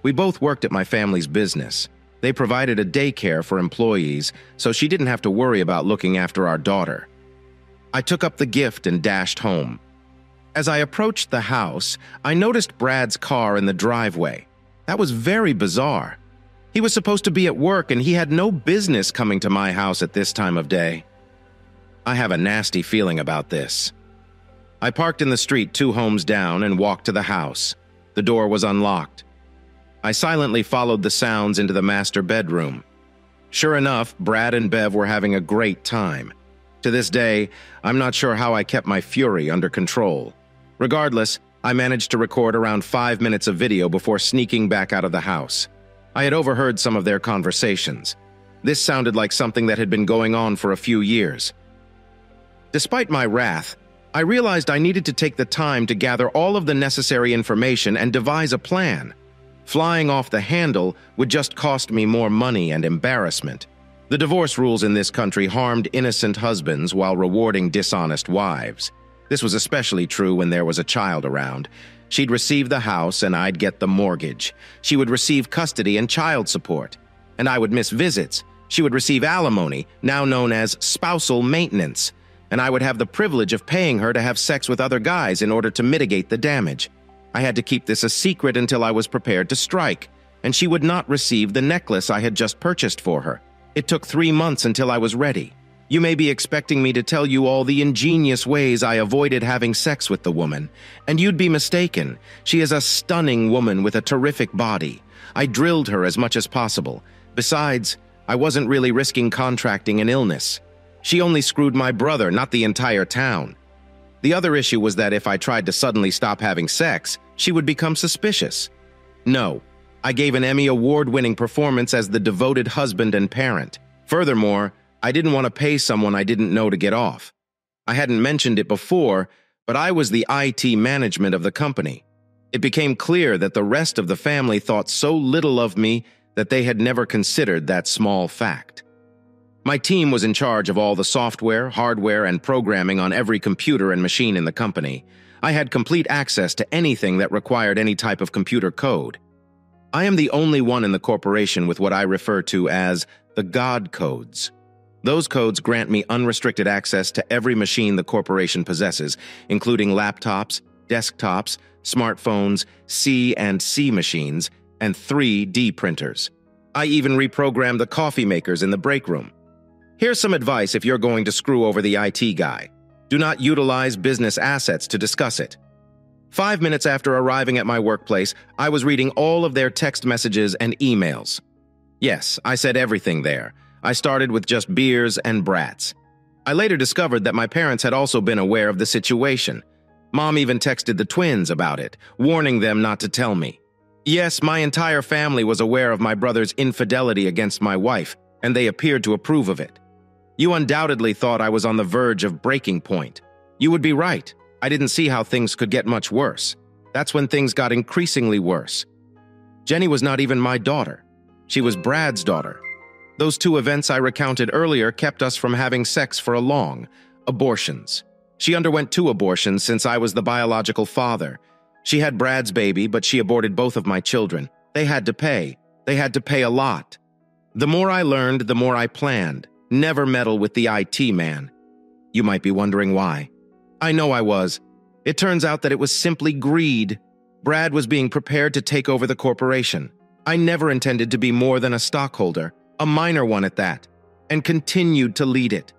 We both worked at my family's business. They provided a daycare for employees, so she didn't have to worry about looking after our daughter. I took up the gift and dashed home. As I approached the house, I noticed Brad's car in the driveway. That was very bizarre. He was supposed to be at work, and he had no business coming to my house at this time of day. I have a nasty feeling about this. I parked in the street two homes down and walked to the house. The door was unlocked. I silently followed the sounds into the master bedroom. Sure enough, Brad and Bev were having a great time. To this day, I'm not sure how I kept my fury under control. Regardless, I managed to record around five minutes of video before sneaking back out of the house. I had overheard some of their conversations. This sounded like something that had been going on for a few years. Despite my wrath, I realized I needed to take the time to gather all of the necessary information and devise a plan. Flying off the handle would just cost me more money and embarrassment. The divorce rules in this country harmed innocent husbands while rewarding dishonest wives. This was especially true when there was a child around. She'd receive the house and I'd get the mortgage. She would receive custody and child support. And I would miss visits. She would receive alimony, now known as spousal maintenance. And I would have the privilege of paying her to have sex with other guys in order to mitigate the damage. I had to keep this a secret until I was prepared to strike, and she would not receive the necklace I had just purchased for her. It took three months until I was ready. You may be expecting me to tell you all the ingenious ways I avoided having sex with the woman, and you'd be mistaken. She is a stunning woman with a terrific body. I drilled her as much as possible. Besides, I wasn't really risking contracting an illness. She only screwed my brother, not the entire town. The other issue was that if I tried to suddenly stop having sex, she would become suspicious. No, I gave an Emmy award-winning performance as the devoted husband and parent. Furthermore, I didn't want to pay someone I didn't know to get off. I hadn't mentioned it before, but I was the I T management of the company. It became clear that the rest of the family thought so little of me that they had never considered that small fact. My team was in charge of all the software, hardware, and programming on every computer and machine in the company. I had complete access to anything that required any type of computer code. I am the only one in the corporation with what I refer to as the God codes. Those codes grant me unrestricted access to every machine the corporation possesses, including laptops, desktops, smartphones, C and C machines, and three D printers. I even reprogrammed the coffee makers in the break room. Here's some advice if you're going to screw over the I T guy. Do not utilize business assets to discuss it. Five minutes after arriving at my workplace, I was reading all of their text messages and emails. Yes, I said everything there. I started with just beers and brats. I later discovered that my parents had also been aware of the situation. Mom even texted the twins about it, warning them not to tell me. Yes, my entire family was aware of my brother's infidelity against my wife, and they appeared to approve of it. You undoubtedly thought I was on the verge of breaking point. You would be right. I didn't see how things could get much worse. That's when things got increasingly worse. Jenny was not even my daughter. She was Brad's daughter. Those two events I recounted earlier kept us from having sex for a long. Abortions. She underwent two abortions since I was the biological father. She had Brad's baby, but she aborted both of my children. They had to pay. They had to pay a lot. The more I learned, the more I planned. Never meddle with the I T man. You might be wondering why. I know I was. It turns out that it was simply greed. Brad was being prepared to take over the corporation. I never intended to be more than a stockholder, a minor one at that, and continued to lead it.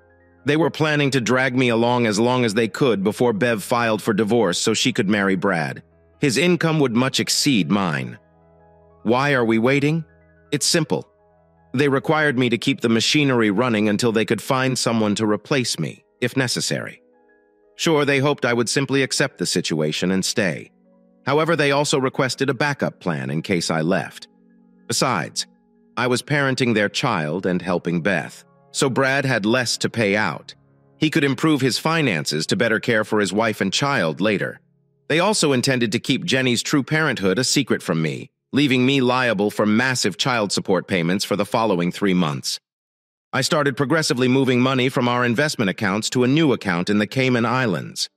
They were planning to drag me along as long as they could before Bev filed for divorce so she could marry Brad. His income would much exceed mine. Why are we waiting? It's simple. They required me to keep the machinery running until they could find someone to replace me, if necessary. Sure, they hoped I would simply accept the situation and stay. However, they also requested a backup plan in case I left. Besides, I was parenting their child and helping Beth, so Brad had less to pay out. He could improve his finances to better care for his wife and child later. They also intended to keep Jenny's true parenthood a secret from me, leaving me liable for massive child support payments for the following three months. I started progressively moving money from our investment accounts to a new account in the Cayman Islands.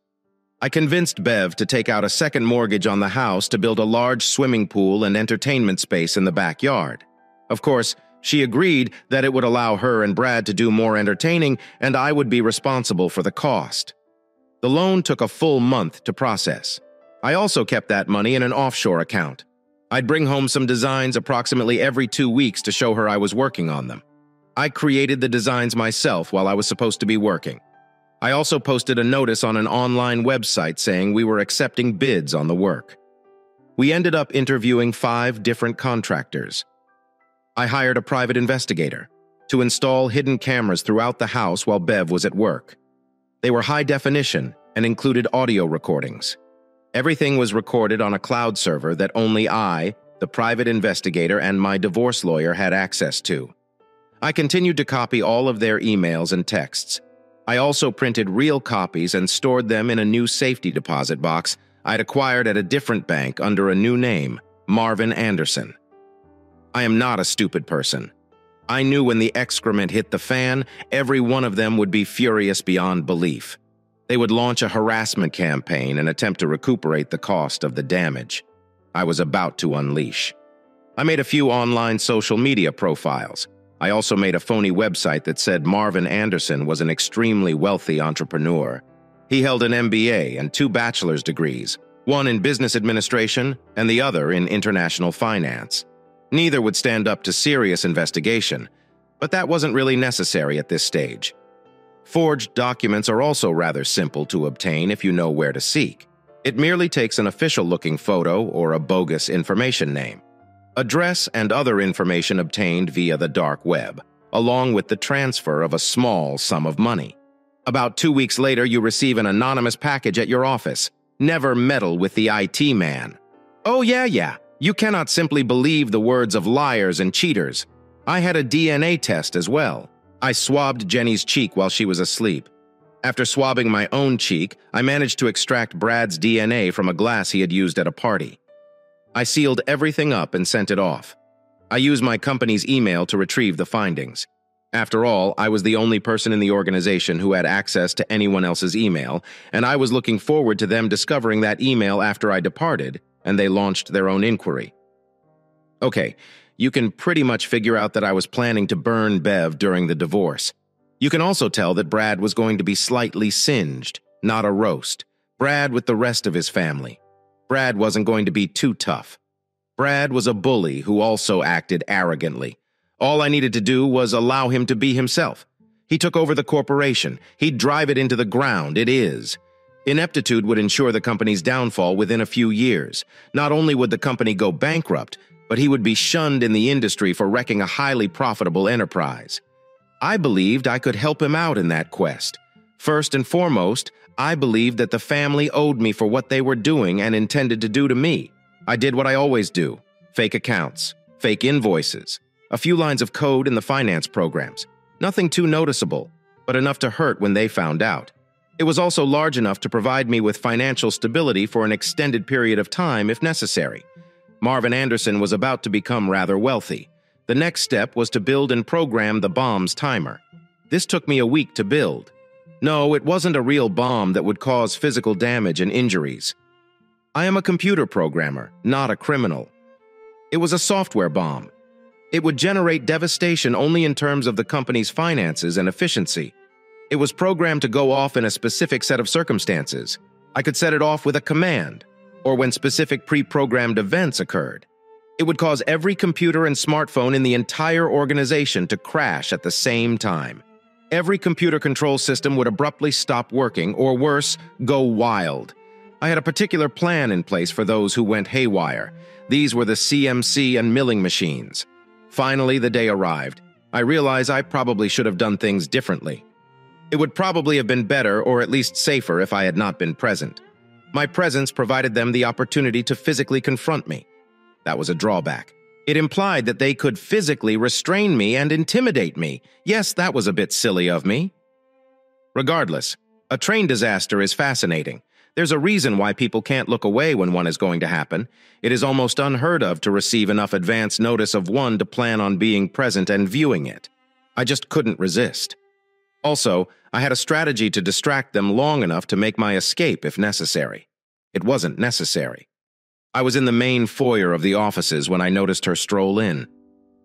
I convinced Bev to take out a second mortgage on the house to build a large swimming pool and entertainment space in the backyard. Of course, she agreed that it would allow her and Brad to do more entertaining, and I would be responsible for the cost. The loan took a full month to process. I also kept that money in an offshore account. I'd bring home some designs approximately every two weeks to show her I was working on them. I created the designs myself while I was supposed to be working. I also posted a notice on an online website saying we were accepting bids on the work. We ended up interviewing five different contractors. I hired a private investigator to install hidden cameras throughout the house while Bev was at work. They were high definition and included audio recordings. Everything was recorded on a cloud server that only I, the private investigator, and my divorce lawyer had access to. I continued to copy all of their emails and texts. I also printed real copies and stored them in a new safety deposit box I'd acquired at a different bank under a new name, Marvin Anderson. I am not a stupid person. I knew when the excrement hit the fan, every one of them would be furious beyond belief. They would launch a harassment campaign and attempt to recuperate the cost of the damage I was about to unleash. I made a few online social media profiles. I also made a phony website that said Marvin Anderson was an extremely wealthy entrepreneur. He held an M B A and two bachelor's degrees, one in business administration and the other in international finance. Neither would stand up to serious investigation, but that wasn't really necessary at this stage. Forged documents are also rather simple to obtain if you know where to seek. It merely takes an official-looking photo or a bogus information name. Address and other information obtained via the dark web, along with the transfer of a small sum of money. About two weeks later, you receive an anonymous package at your office. Never meddle with the I T man. Oh, yeah, yeah. You cannot simply believe the words of liars and cheaters. I had a D N A test as well. I swabbed Jenny's cheek while she was asleep. After swabbing my own cheek, I managed to extract Brad's D N A from a glass he had used at a party. I sealed everything up and sent it off. I used my company's email to retrieve the findings. After all, I was the only person in the organization who had access to anyone else's email, and I was looking forward to them discovering that email after I departed and they launched their own inquiry. Okay, you can pretty much figure out that I was planning to burn Bev during the divorce. You can also tell that Brad was going to be slightly singed, not a roast. Brad with the rest of his family. Brad wasn't going to be too tough. Brad was a bully who also acted arrogantly. All I needed to do was allow him to be himself. He took over the corporation. He'd drive it into the ground. It is. Ineptitude would ensure the company's downfall within a few years. Not only would the company go bankrupt, but he would be shunned in the industry for wrecking a highly profitable enterprise. I believed I could help him out in that quest. First and foremost, I believed that the family owed me for what they were doing and intended to do to me. I did what I always do. Fake accounts, fake invoices, a few lines of code in the finance programs. Nothing too noticeable, but enough to hurt when they found out. It was also large enough to provide me with financial stability for an extended period of time if necessary. Marvin Anderson was about to become rather wealthy. The next step was to build and program the bomb's timer. This took me a week to build. No, it wasn't a real bomb that would cause physical damage and injuries. I am a computer programmer, not a criminal. It was a software bomb. It would generate devastation only in terms of the company's finances and efficiency. It was programmed to go off in a specific set of circumstances. I could set it off with a command, or when specific pre-programmed events occurred. It would cause every computer and smartphone in the entire organization to crash at the same time. Every computer control system would abruptly stop working, or worse, go wild. I had a particular plan in place for those who went haywire. These were the C M C and milling machines. Finally, the day arrived. I realized I probably should have done things differently. It would probably have been better, or at least safer, if I had not been present. My presence provided them the opportunity to physically confront me. That was a drawback. It implied that they could physically restrain me and intimidate me. Yes, that was a bit silly of me. Regardless, a train disaster is fascinating. There's a reason why people can't look away when one is going to happen. It is almost unheard of to receive enough advance notice of one to plan on being present and viewing it. I just couldn't resist. Also, I had a strategy to distract them long enough to make my escape if necessary. It wasn't necessary. I was in the main foyer of the offices when I noticed her stroll in.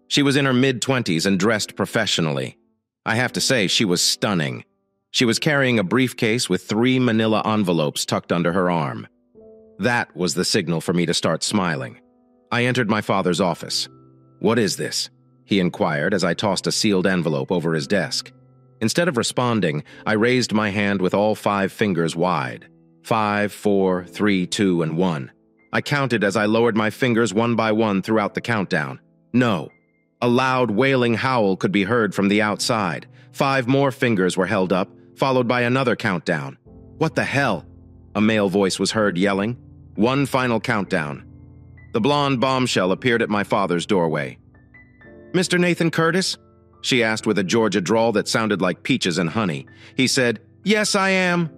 She was in her mid-twenties and dressed professionally. I have to say, she was stunning. She was carrying a briefcase with three manila envelopes tucked under her arm. That was the signal for me to start smiling. I entered my father's office. "What is this?" he inquired as I tossed a sealed envelope over his desk. Instead of responding, I raised my hand with all five fingers wide. Five, four, three, two, and one. I counted as I lowered my fingers one by one throughout the countdown. No. A loud, wailing howl could be heard from the outside. Five more fingers were held up, followed by another countdown. "What the hell?" a male voice was heard yelling. One final countdown. The blonde bombshell appeared at my father's doorway. "Mister Nathan Curtis?" she asked with a Georgia drawl that sounded like peaches and honey. He said, "Yes, I am."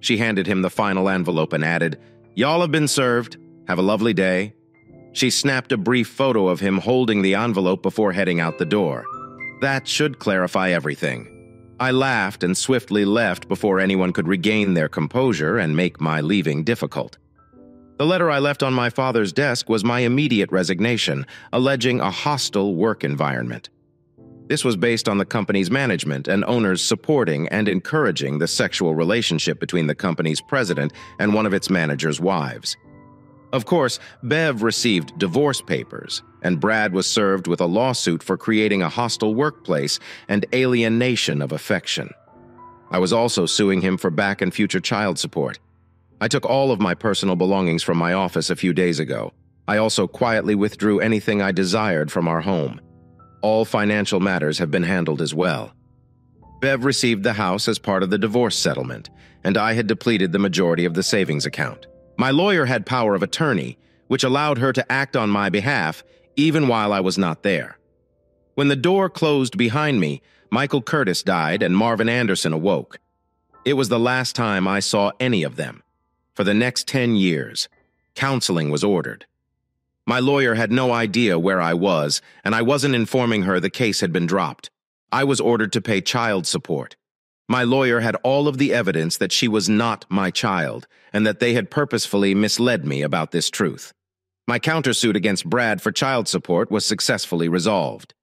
She handed him the final envelope and added, "Y'all have been served. Have a lovely day." She snapped a brief photo of him holding the envelope before heading out the door. That should clarify everything. I laughed and swiftly left before anyone could regain their composure and make my leaving difficult. The letter I left on my father's desk was my immediate resignation, alleging a hostile work environment. This was based on the company's management and owners supporting and encouraging the sexual relationship between the company's president and one of its manager's wives. Of course, Bev received divorce papers, and Brad was served with a lawsuit for creating a hostile workplace and alienation of affection. I was also suing him for back and future child support. I took all of my personal belongings from my office a few days ago. I also quietly withdrew anything I desired from our home. All financial matters have been handled as well. Bev received the house as part of the divorce settlement, and I had depleted the majority of the savings account. My lawyer had power of attorney, which allowed her to act on my behalf even while I was not there. When the door closed behind me, Michael Curtis died and Marvin Anderson awoke. It was the last time I saw any of them. For the next ten years, counseling was ordered. My lawyer had no idea where I was, and I wasn't informing her the case had been dropped. I was ordered to pay child support. My lawyer had all of the evidence that she was not my child, and that they had purposefully misled me about this truth. My countersuit against Brad for child support was successfully resolved.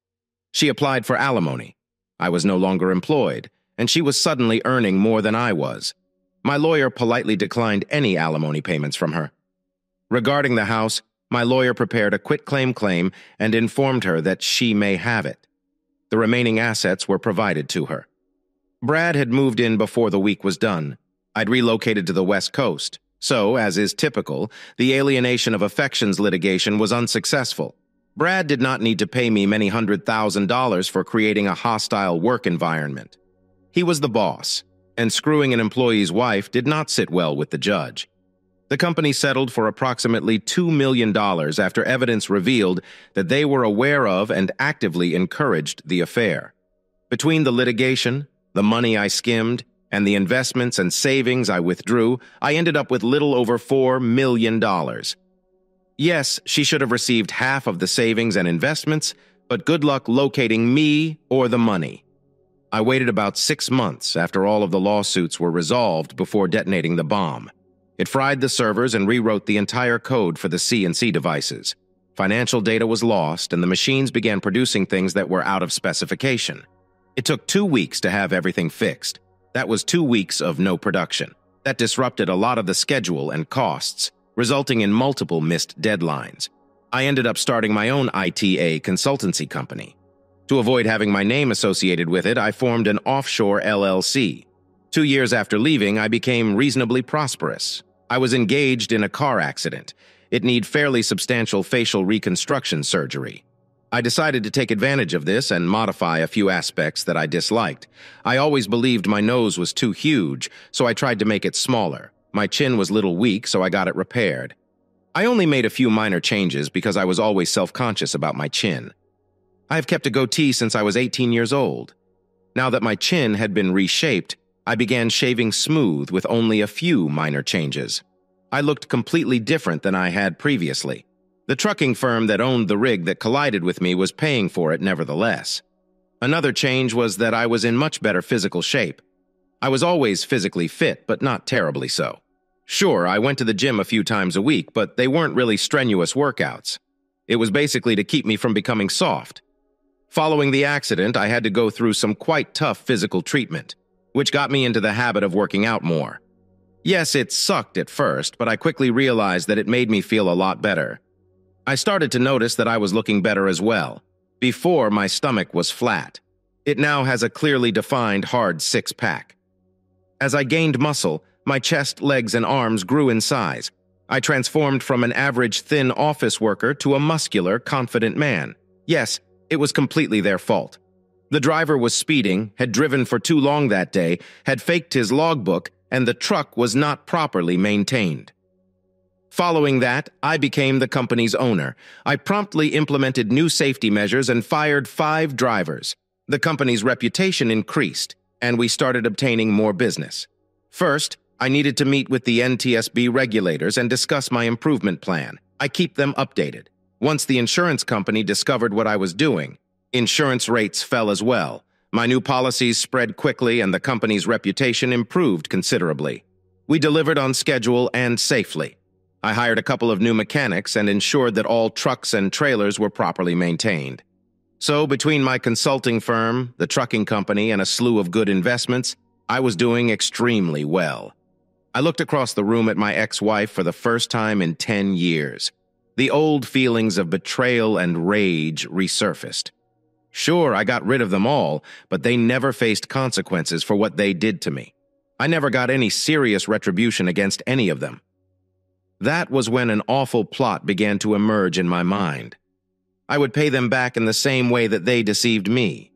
She applied for alimony. I was no longer employed, and she was suddenly earning more than I was. My lawyer politely declined any alimony payments from her. Regarding the house, my lawyer prepared a quitclaim claim and informed her that she may have it. The remaining assets were provided to her. Brad had moved in before the week was done. I'd relocated to the West Coast, so, as is typical, the alienation of affections litigation was unsuccessful. Brad did not need to pay me many hundred thousand dollars for creating a hostile work environment. He was the boss, and screwing an employee's wife did not sit well with the judge. The company settled for approximately two million dollars after evidence revealed that they were aware of and actively encouraged the affair. Between the litigation, the money I skimmed, and the investments and savings I withdrew, I ended up with little over four million dollars. Yes, she should have received half of the savings and investments, but good luck locating me or the money. I waited about six months after all of the lawsuits were resolved before detonating the bomb. It fried the servers and rewrote the entire code for the C N C devices. Financial data was lost, and the machines began producing things that were out of specification. It took two weeks to have everything fixed. That was two weeks of no production. That disrupted a lot of the schedule and costs, resulting in multiple missed deadlines. I ended up starting my own I T A consultancy company. To avoid having my name associated with it, I formed an offshore L L C. Two years after leaving, I became reasonably prosperous. I was engaged in a car accident. It needed fairly substantial facial reconstruction surgery. I decided to take advantage of this and modify a few aspects that I disliked. I always believed my nose was too huge, so I tried to make it smaller. My chin was a little weak, so I got it repaired. I only made a few minor changes because I was always self-conscious about my chin. I have kept a goatee since I was eighteen years old. Now that my chin had been reshaped, I began shaving smooth with only a few minor changes. I looked completely different than I had previously. The trucking firm that owned the rig that collided with me was paying for it nevertheless. Another change was that I was in much better physical shape. I was always physically fit, but not terribly so. Sure, I went to the gym a few times a week, but they weren't really strenuous workouts. It was basically to keep me from becoming soft. Following the accident, I had to go through some quite tough physical treatment, which got me into the habit of working out more. Yes, it sucked at first, but I quickly realized that it made me feel a lot better. I started to notice that I was looking better as well. Before, my stomach was flat. It now has a clearly defined hard six-pack. As I gained muscle, my chest, legs, and arms grew in size. I transformed from an average thin office worker to a muscular, confident man. Yes, it was completely their fault. The driver was speeding, had driven for too long that day, had faked his logbook, and the truck was not properly maintained. Following that, I became the company's owner. I promptly implemented new safety measures and fired five drivers. The company's reputation increased, and we started obtaining more business. First, I needed to meet with the N T S B regulators and discuss my improvement plan. I keep them updated. Once the insurance company discovered what I was doing, insurance rates fell as well. My new policies spread quickly and the company's reputation improved considerably. We delivered on schedule and safely. I hired a couple of new mechanics and ensured that all trucks and trailers were properly maintained. So, between my consulting firm, the trucking company, and a slew of good investments, I was doing extremely well. I looked across the room at my ex-wife for the first time in ten years. The old feelings of betrayal and rage resurfaced. Sure, I got rid of them all, but they never faced consequences for what they did to me. I never got any serious retribution against any of them. That was when an awful plot began to emerge in my mind. I would pay them back in the same way that they deceived me.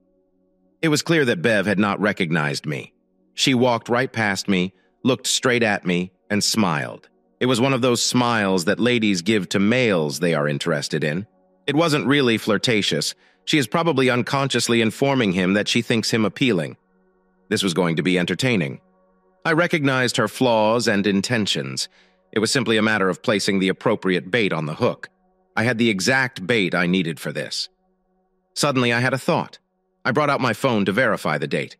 It was clear that Bev had not recognized me. She walked right past me, looked straight at me, and smiled. It was one of those smiles that ladies give to males they are interested in. It wasn't really flirtatious. She is probably unconsciously informing him that she thinks him appealing. This was going to be entertaining. I recognized her flaws and intentions. It was simply a matter of placing the appropriate bait on the hook. I had the exact bait I needed for this. Suddenly, I had a thought. I brought out my phone to verify the date.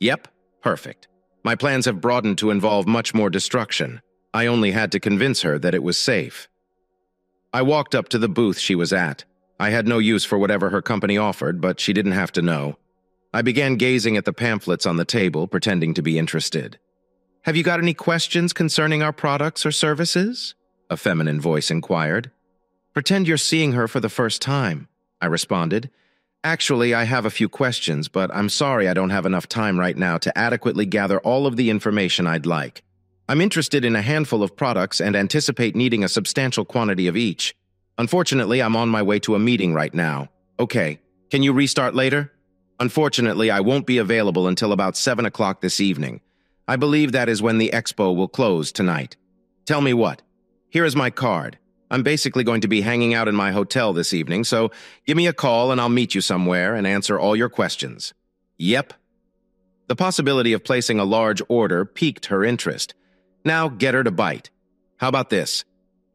Yep, perfect. My plans have broadened to involve much more destruction. I only had to convince her that it was safe. I walked up to the booth she was at. I had no use for whatever her company offered, but she didn't have to know. I began gazing at the pamphlets on the table, pretending to be interested. "Have you got any questions concerning our products or services?" a feminine voice inquired. "Pretend you're seeing her for the first time," I responded. "Actually, I have a few questions, but I'm sorry I don't have enough time right now to adequately gather all of the information I'd like. I'm interested in a handful of products and anticipate needing a substantial quantity of each. Unfortunately, I'm on my way to a meeting right now." "Okay, can you restart later?" "Unfortunately, I won't be available until about seven o'clock this evening. I believe that is when the expo will close tonight." "Tell me what." "Here is my card. I'm basically going to be hanging out in my hotel this evening, so give me a call and I'll meet you somewhere and answer all your questions." "Yep." The possibility of placing a large order piqued her interest. Now get her to bite. "How about this?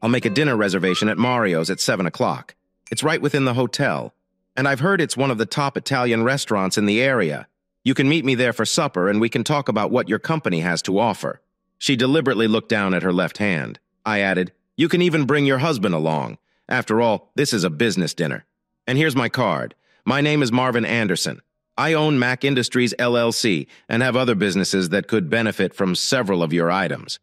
I'll make a dinner reservation at Mario's at seven o'clock. It's right within the hotel, and I've heard it's one of the top Italian restaurants in the area. You can meet me there for supper and we can talk about what your company has to offer." She deliberately looked down at her left hand. I added, "You can even bring your husband along. After all, this is a business dinner. And here's my card. My name is Marvin Anderson. I own Mac Industries L L C and have other businesses that could benefit from several of your items."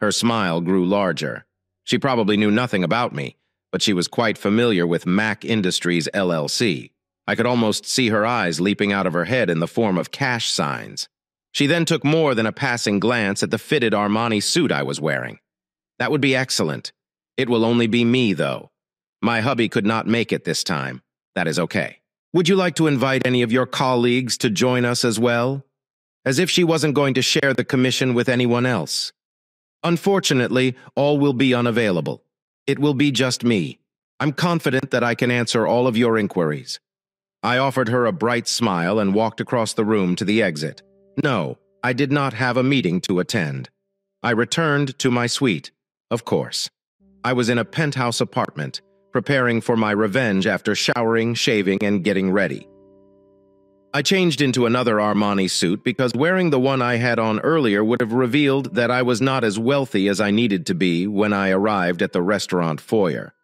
Her smile grew larger. She probably knew nothing about me, but she was quite familiar with Mac Industries L L C. I could almost see her eyes leaping out of her head in the form of cash signs. She then took more than a passing glance at the fitted Armani suit I was wearing. "That would be excellent. It will only be me, though. My hubby could not make it this time. That is okay. Would you like to invite any of your colleagues to join us as well?" As if she wasn't going to share the commission with anyone else. "Unfortunately, all will be unavailable. It will be just me. I'm confident that I can answer all of your inquiries." I offered her a bright smile and walked across the room to the exit. No, I did not have a meeting to attend. I returned to my suite. Of course. I was in a penthouse apartment, preparing for my revenge after showering, shaving, and getting ready. I changed into another Armani suit because wearing the one I had on earlier would have revealed that I was not as wealthy as I needed to be when I arrived at the restaurant foyer.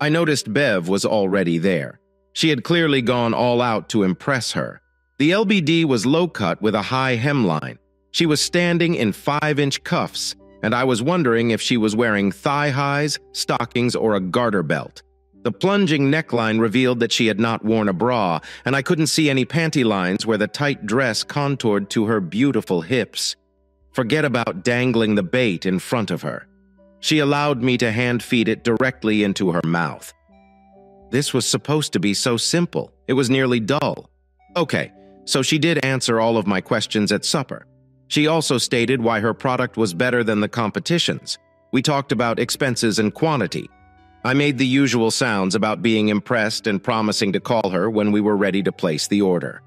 I noticed Bev was already there. She had clearly gone all out to impress her. The L B D was low-cut with a high hemline. She was standing in five-inch cuffs, and I was wondering if she was wearing thigh highs, stockings, or a garter belt. The plunging neckline revealed that she had not worn a bra, and I couldn't see any panty lines where the tight dress contoured to her beautiful hips. Forget about dangling the bait in front of her. She allowed me to hand-feed it directly into her mouth. This was supposed to be so simple. It was nearly dull. Okay, so she did answer all of my questions at supper. She also stated why her product was better than the competition's. We talked about expenses and quantity. I made the usual sounds about being impressed and promising to call her when we were ready to place the order.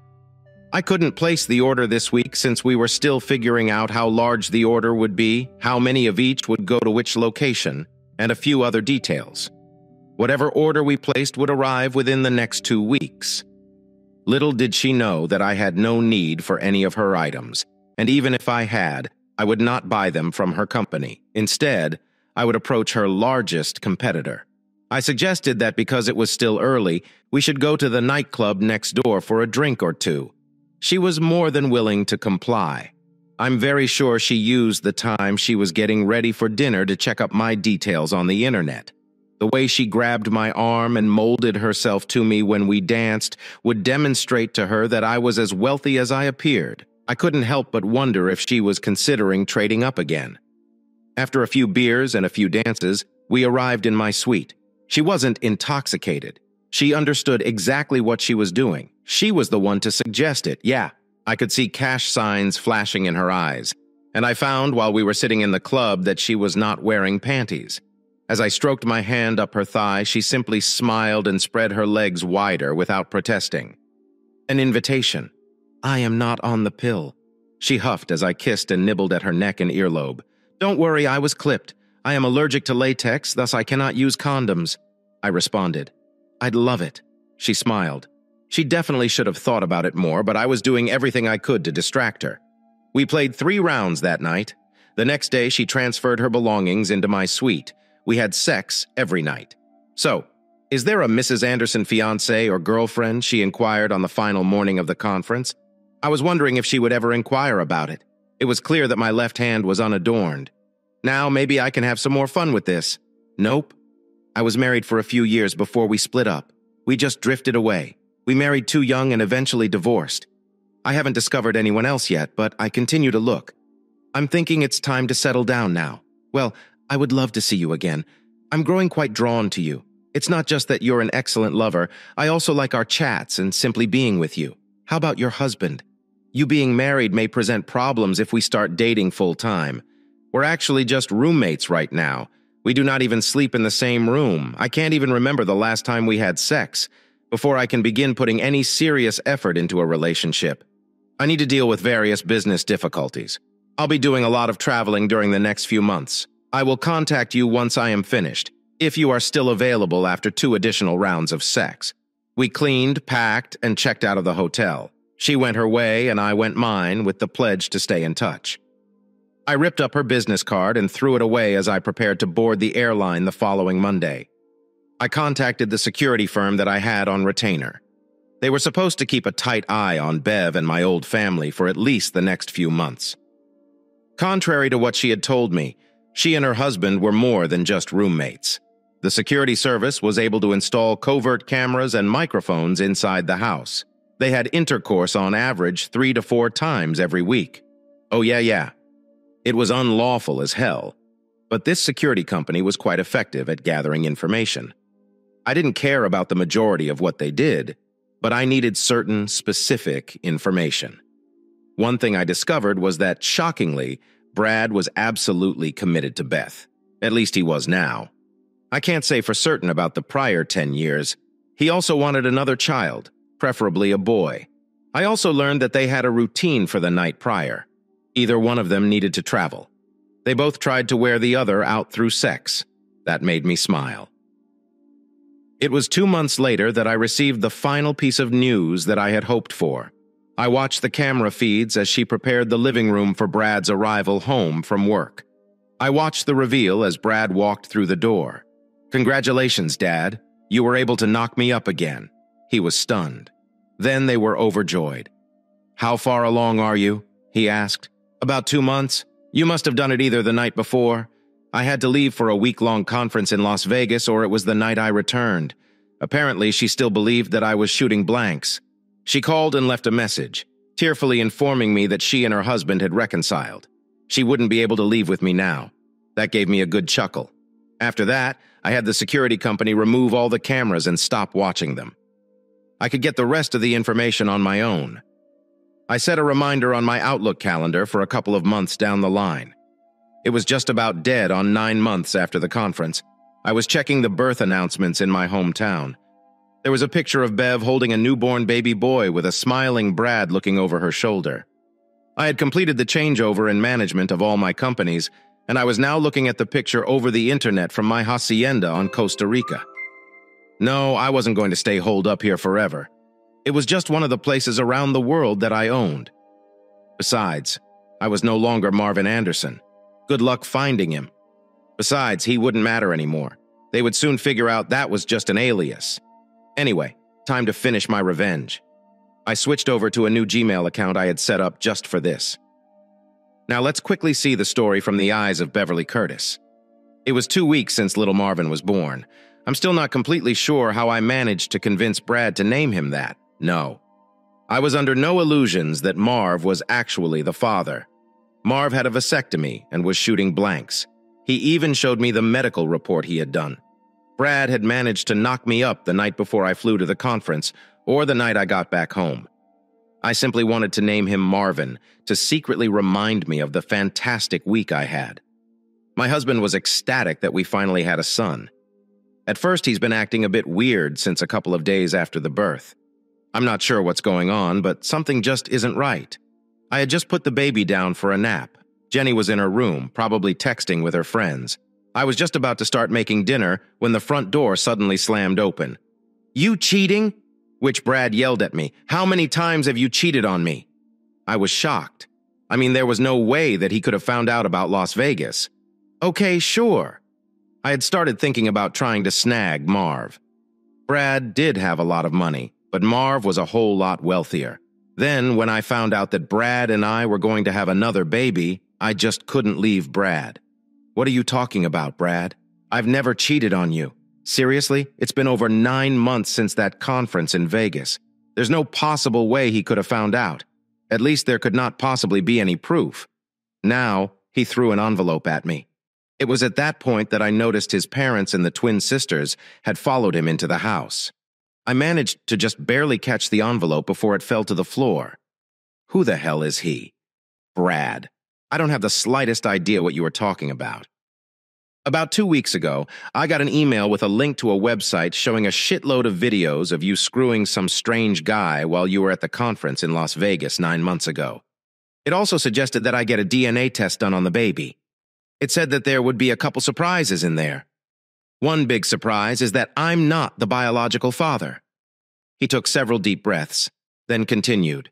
I couldn't place the order this week since we were still figuring out how large the order would be, how many of each would go to which location, and a few other details. Whatever order we placed would arrive within the next two weeks. Little did she know that I had no need for any of her items, and even if I had, I would not buy them from her company. Instead, I would approach her largest competitor. I suggested that because it was still early, we should go to the nightclub next door for a drink or two. She was more than willing to comply. I'm very sure she used the time she was getting ready for dinner to check up my details on the internet. The way she grabbed my arm and molded herself to me when we danced would demonstrate to her that I was as wealthy as I appeared. I couldn't help but wonder if she was considering trading up again. After a few beers and a few dances, we arrived in my suite. She wasn't intoxicated. She understood exactly what she was doing. She was the one to suggest it. Yeah, I could see cash signs flashing in her eyes, and I found while we were sitting in the club that she was not wearing panties. As I stroked my hand up her thigh, she simply smiled and spread her legs wider without protesting. An invitation. I am not on the pill. She huffed as I kissed and nibbled at her neck and earlobe. Don't worry, I was clipped. I am allergic to latex, thus I cannot use condoms. I responded. I'd love it. She smiled. She definitely should have thought about it more, but I was doing everything I could to distract her. We played three rounds that night. The next day, she transferred her belongings into my suite. We had sex every night. So, is there a Missus Anderson fiancé or girlfriend? She inquired on the final morning of the conference. I was wondering if she would ever inquire about it. It was clear that my left hand was unadorned. Now maybe I can have some more fun with this. Nope. I was married for a few years before we split up. We just drifted away. We married too young and eventually divorced. I haven't discovered anyone else yet, but I continue to look. I'm thinking it's time to settle down now. Well, I would love to see you again. I'm growing quite drawn to you. It's not just that you're an excellent lover. I also like our chats and simply being with you. How about your husband? You being married may present problems if we start dating full time. We're actually just roommates right now. We do not even sleep in the same room. I can't even remember the last time we had sex before I can begin putting any serious effort into a relationship. I need to deal with various business difficulties. I'll be doing a lot of traveling during the next few months. I will contact you once I am finished, if you are still available after two additional rounds of sex. We cleaned, packed, and checked out of the hotel. She went her way and I went mine with the pledge to stay in touch. I ripped up her business card and threw it away as I prepared to board the airline the following Monday. I contacted the security firm that I had on retainer. They were supposed to keep a tight eye on Bev and my old family for at least the next few months. Contrary to what she had told me, she and her husband were more than just roommates. The security service was able to install covert cameras and microphones inside the house. They had intercourse on average three to four times every week. Oh yeah, yeah. It was unlawful as hell. But this security company was quite effective at gathering information. I didn't care about the majority of what they did, but I needed certain specific information. One thing I discovered was that, shockingly, Brad was absolutely committed to Beth. At least he was now. I can't say for certain about the prior ten years. He also wanted another child, preferably a boy. I also learned that they had a routine for the night prior. Either one of them needed to travel. They both tried to wear the other out through sex. That made me smile. It was two months later that I received the final piece of news that I had hoped for. I watched the camera feeds as she prepared the living room for Brad's arrival home from work. I watched the reveal as Brad walked through the door. Congratulations, Dad. You were able to knock me up again. He was stunned. Then they were overjoyed. How far along are you? He asked. About two months. You must have done it either the night before. I had to leave for a week-long conference in Las Vegas, or it was the night I returned. Apparently, she still believed that I was shooting blanks. She called and left a message, tearfully informing me that she and her husband had reconciled. She wouldn't be able to leave with me now. That gave me a good chuckle. After that, I had the security company remove all the cameras and stop watching them. I could get the rest of the information on my own. I set a reminder on my Outlook calendar for a couple of months down the line. It was just about dead on nine months after the conference. I was checking the birth announcements in my hometown. There was a picture of Bev holding a newborn baby boy with a smiling Brad looking over her shoulder. I had completed the changeover in management of all my companies, and I was now looking at the picture over the internet from my hacienda on Costa Rica. No, I wasn't going to stay holed up here forever. It was just one of the places around the world that I owned. Besides, I was no longer Marvin Anderson. Good luck finding him. Besides, he wouldn't matter anymore. They would soon figure out that was just an alias. Anyway, time to finish my revenge. I switched over to a new Gmail account I had set up just for this. Now let's quickly see the story from the eyes of Beverly Curtis. It was two weeks since little Marvin was born. I'm still not completely sure how I managed to convince Brad to name him that. No. I was under no illusions that Marv was actually the father. Marv had a vasectomy and was shooting blanks. He even showed me the medical report he had done. Brad had managed to knock me up the night before I flew to the conference, or the night I got back home. I simply wanted to name him Marvin, to secretly remind me of the fantastic week I had. My husband was ecstatic that we finally had a son. At first, he's been acting a bit weird since a couple of days after the birth. I'm not sure what's going on, but something just isn't right. I had just put the baby down for a nap. Jenny was in her room, probably texting with her friends. I was just about to start making dinner when the front door suddenly slammed open. "You cheating?" Which Brad yelled at me. "How many times have you cheated on me?" I was shocked. I mean, there was no way that he could have found out about Las Vegas. "Okay, sure." I had started thinking about trying to snag Marv. Brad did have a lot of money, but Marv was a whole lot wealthier. Then, when I found out that Brad and I were going to have another baby, I just couldn't leave Brad. "What are you talking about, Brad? I've never cheated on you. Seriously, it's been over nine months since that conference in Vegas. There's no possible way he could have found out. At least there could not possibly be any proof." Now, he threw an envelope at me. It was at that point that I noticed his parents and the twin sisters had followed him into the house. I managed to just barely catch the envelope before it fell to the floor. Who the hell is he? Brad. I don't have the slightest idea what you are talking about. About two weeks ago, I got an email with a link to a website showing a shitload of videos of you screwing some strange guy while you were at the conference in Las Vegas nine months ago. It also suggested that I get a D N A test done on the baby. It said that there would be a couple surprises in there. One big surprise is that I'm not the biological father. He took several deep breaths, then continued.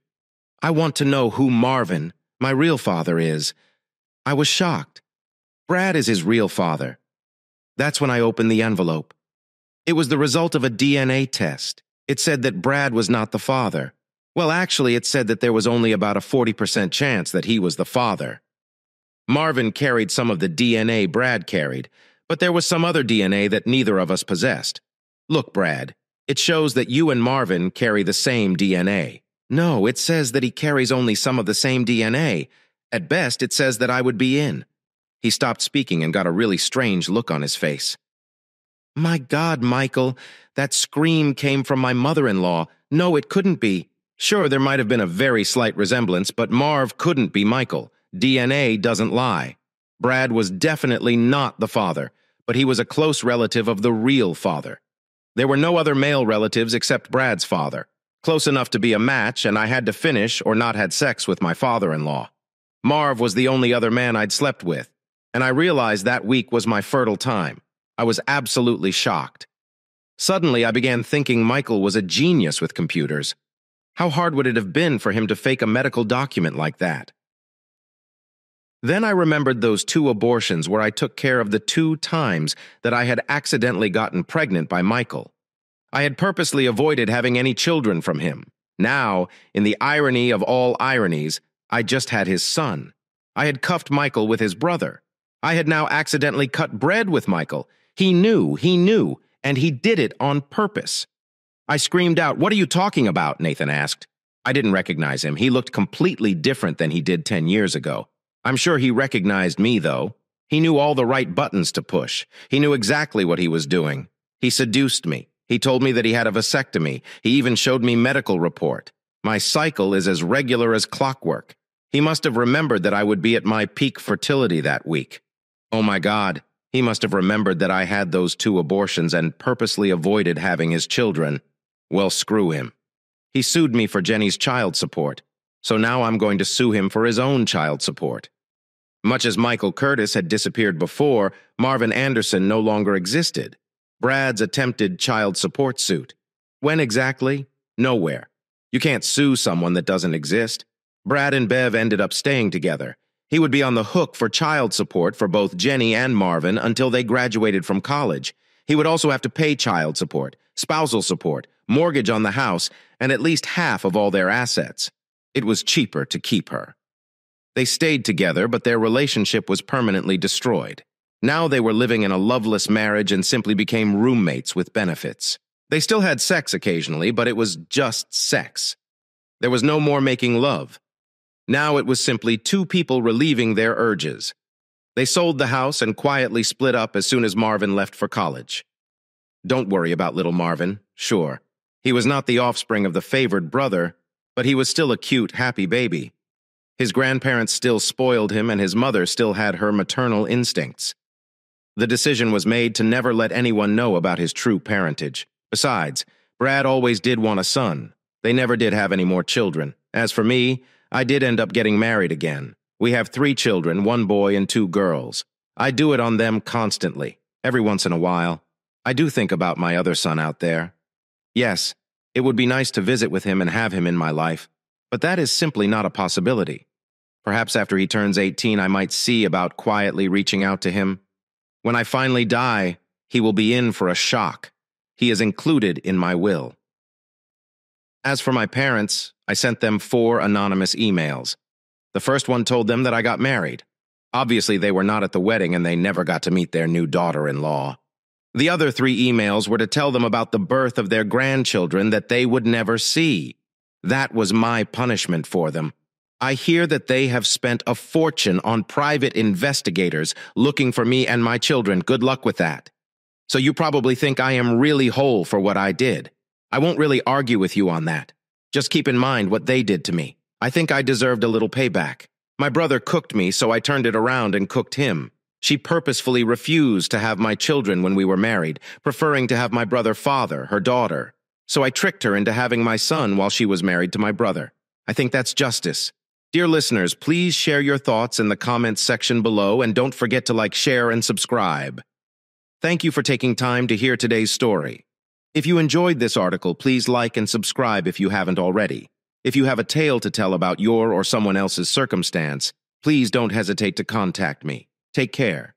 "I want to know who Marvin, my real father, is." I was shocked. Brad is his real father. That's when I opened the envelope. It was the result of a D N A test. It said that Brad was not the father. Well, actually, it said that there was only about a forty percent chance that he was the father. Marvin carried some of the D N A Brad carried, but there was some other D N A that neither of us possessed. "Look, Brad, it shows that you and Marvin carry the same D N A. No, it says that he carries only some of the same D N A. At best, it says that I would be in." He stopped speaking and got a really strange look on his face. "My God, Michael, that scream came from my mother-in-law. No, it couldn't be. Sure, there might have been a very slight resemblance, but Marv couldn't be Michael. D N A doesn't lie. Brad was definitely not the father, but he was a close relative of the real father. There were no other male relatives except Brad's father. Close enough to be a match, and I had to finish or not had sex with my father-in-law. Marv was the only other man I'd slept with, and I realized that week was my fertile time. I was absolutely shocked. Suddenly, I began thinking Michael was a genius with computers. How hard would it have been for him to fake a medical document like that? Then I remembered those two abortions where I took care of the two times that I had accidentally gotten pregnant by Michael. I had purposely avoided having any children from him. Now, in the irony of all ironies, I just had his son. I had cuffed Michael with his brother. I had now accidentally cut bread with Michael. He knew, he knew, and he did it on purpose. I screamed out, "What are you talking about?" Nathan asked. I didn't recognize him. He looked completely different than he did ten years ago. I'm sure he recognized me, though. He knew all the right buttons to push. He knew exactly what he was doing. He seduced me. He told me that he had a vasectomy. He even showed me medical report. My cycle is as regular as clockwork. He must have remembered that I would be at my peak fertility that week. Oh my God, he must have remembered that I had those two abortions and purposely avoided having his children. Well, screw him. He sued me for Jenny's child support, so now I'm going to sue him for his own child support. Much as Michael Curtis had disappeared before, Marvin Anderson no longer existed. Brad's attempted child support suit. When exactly? Nowhere. You can't sue someone that doesn't exist. Brad and Bev ended up staying together. He would be on the hook for child support for both Jenny and Marvin until they graduated from college. He would also have to pay child support, spousal support, mortgage on the house, and at least half of all their assets. It was cheaper to keep her. They stayed together, but their relationship was permanently destroyed. Now they were living in a loveless marriage and simply became roommates with benefits. They still had sex occasionally, but it was just sex. There was no more making love. Now it was simply two people relieving their urges. They sold the house and quietly split up as soon as Marvin left for college. Don't worry about little Marvin, sure. He was not the offspring of the favored brother, but he was still a cute, happy baby. His grandparents still spoiled him, and his mother still had her maternal instincts. The decision was made to never let anyone know about his true parentage. Besides, Brad always did want a son. They never did have any more children. As for me, I did end up getting married again. We have three children, one boy and two girls. I do it on them constantly, every once in a while. I do think about my other son out there. Yes, it would be nice to visit with him and have him in my life, but that is simply not a possibility. Perhaps after he turns eighteen, I might see about quietly reaching out to him. When I finally die, he will be in for a shock. He is included in my will. As for my parents, I sent them four anonymous emails. The first one told them that I got married. Obviously, they were not at the wedding and they never got to meet their new daughter-in-law. The other three emails were to tell them about the birth of their grandchildren that they would never see. That was my punishment for them. I hear that they have spent a fortune on private investigators looking for me and my children. Good luck with that. So you probably think I am really whole for what I did. I won't really argue with you on that. Just keep in mind what they did to me. I think I deserved a little payback. My brother cooked me, so I turned it around and cooked him. She purposefully refused to have my children when we were married, preferring to have my brother father her daughter. So I tricked her into having my son while she was married to my brother. I think that's justice. Dear listeners, please share your thoughts in the comments section below, and don't forget to like, share, and subscribe. Thank you for taking time to hear today's story. If you enjoyed this article, please like and subscribe if you haven't already. If you have a tale to tell about your or someone else's circumstance, please don't hesitate to contact me. Take care.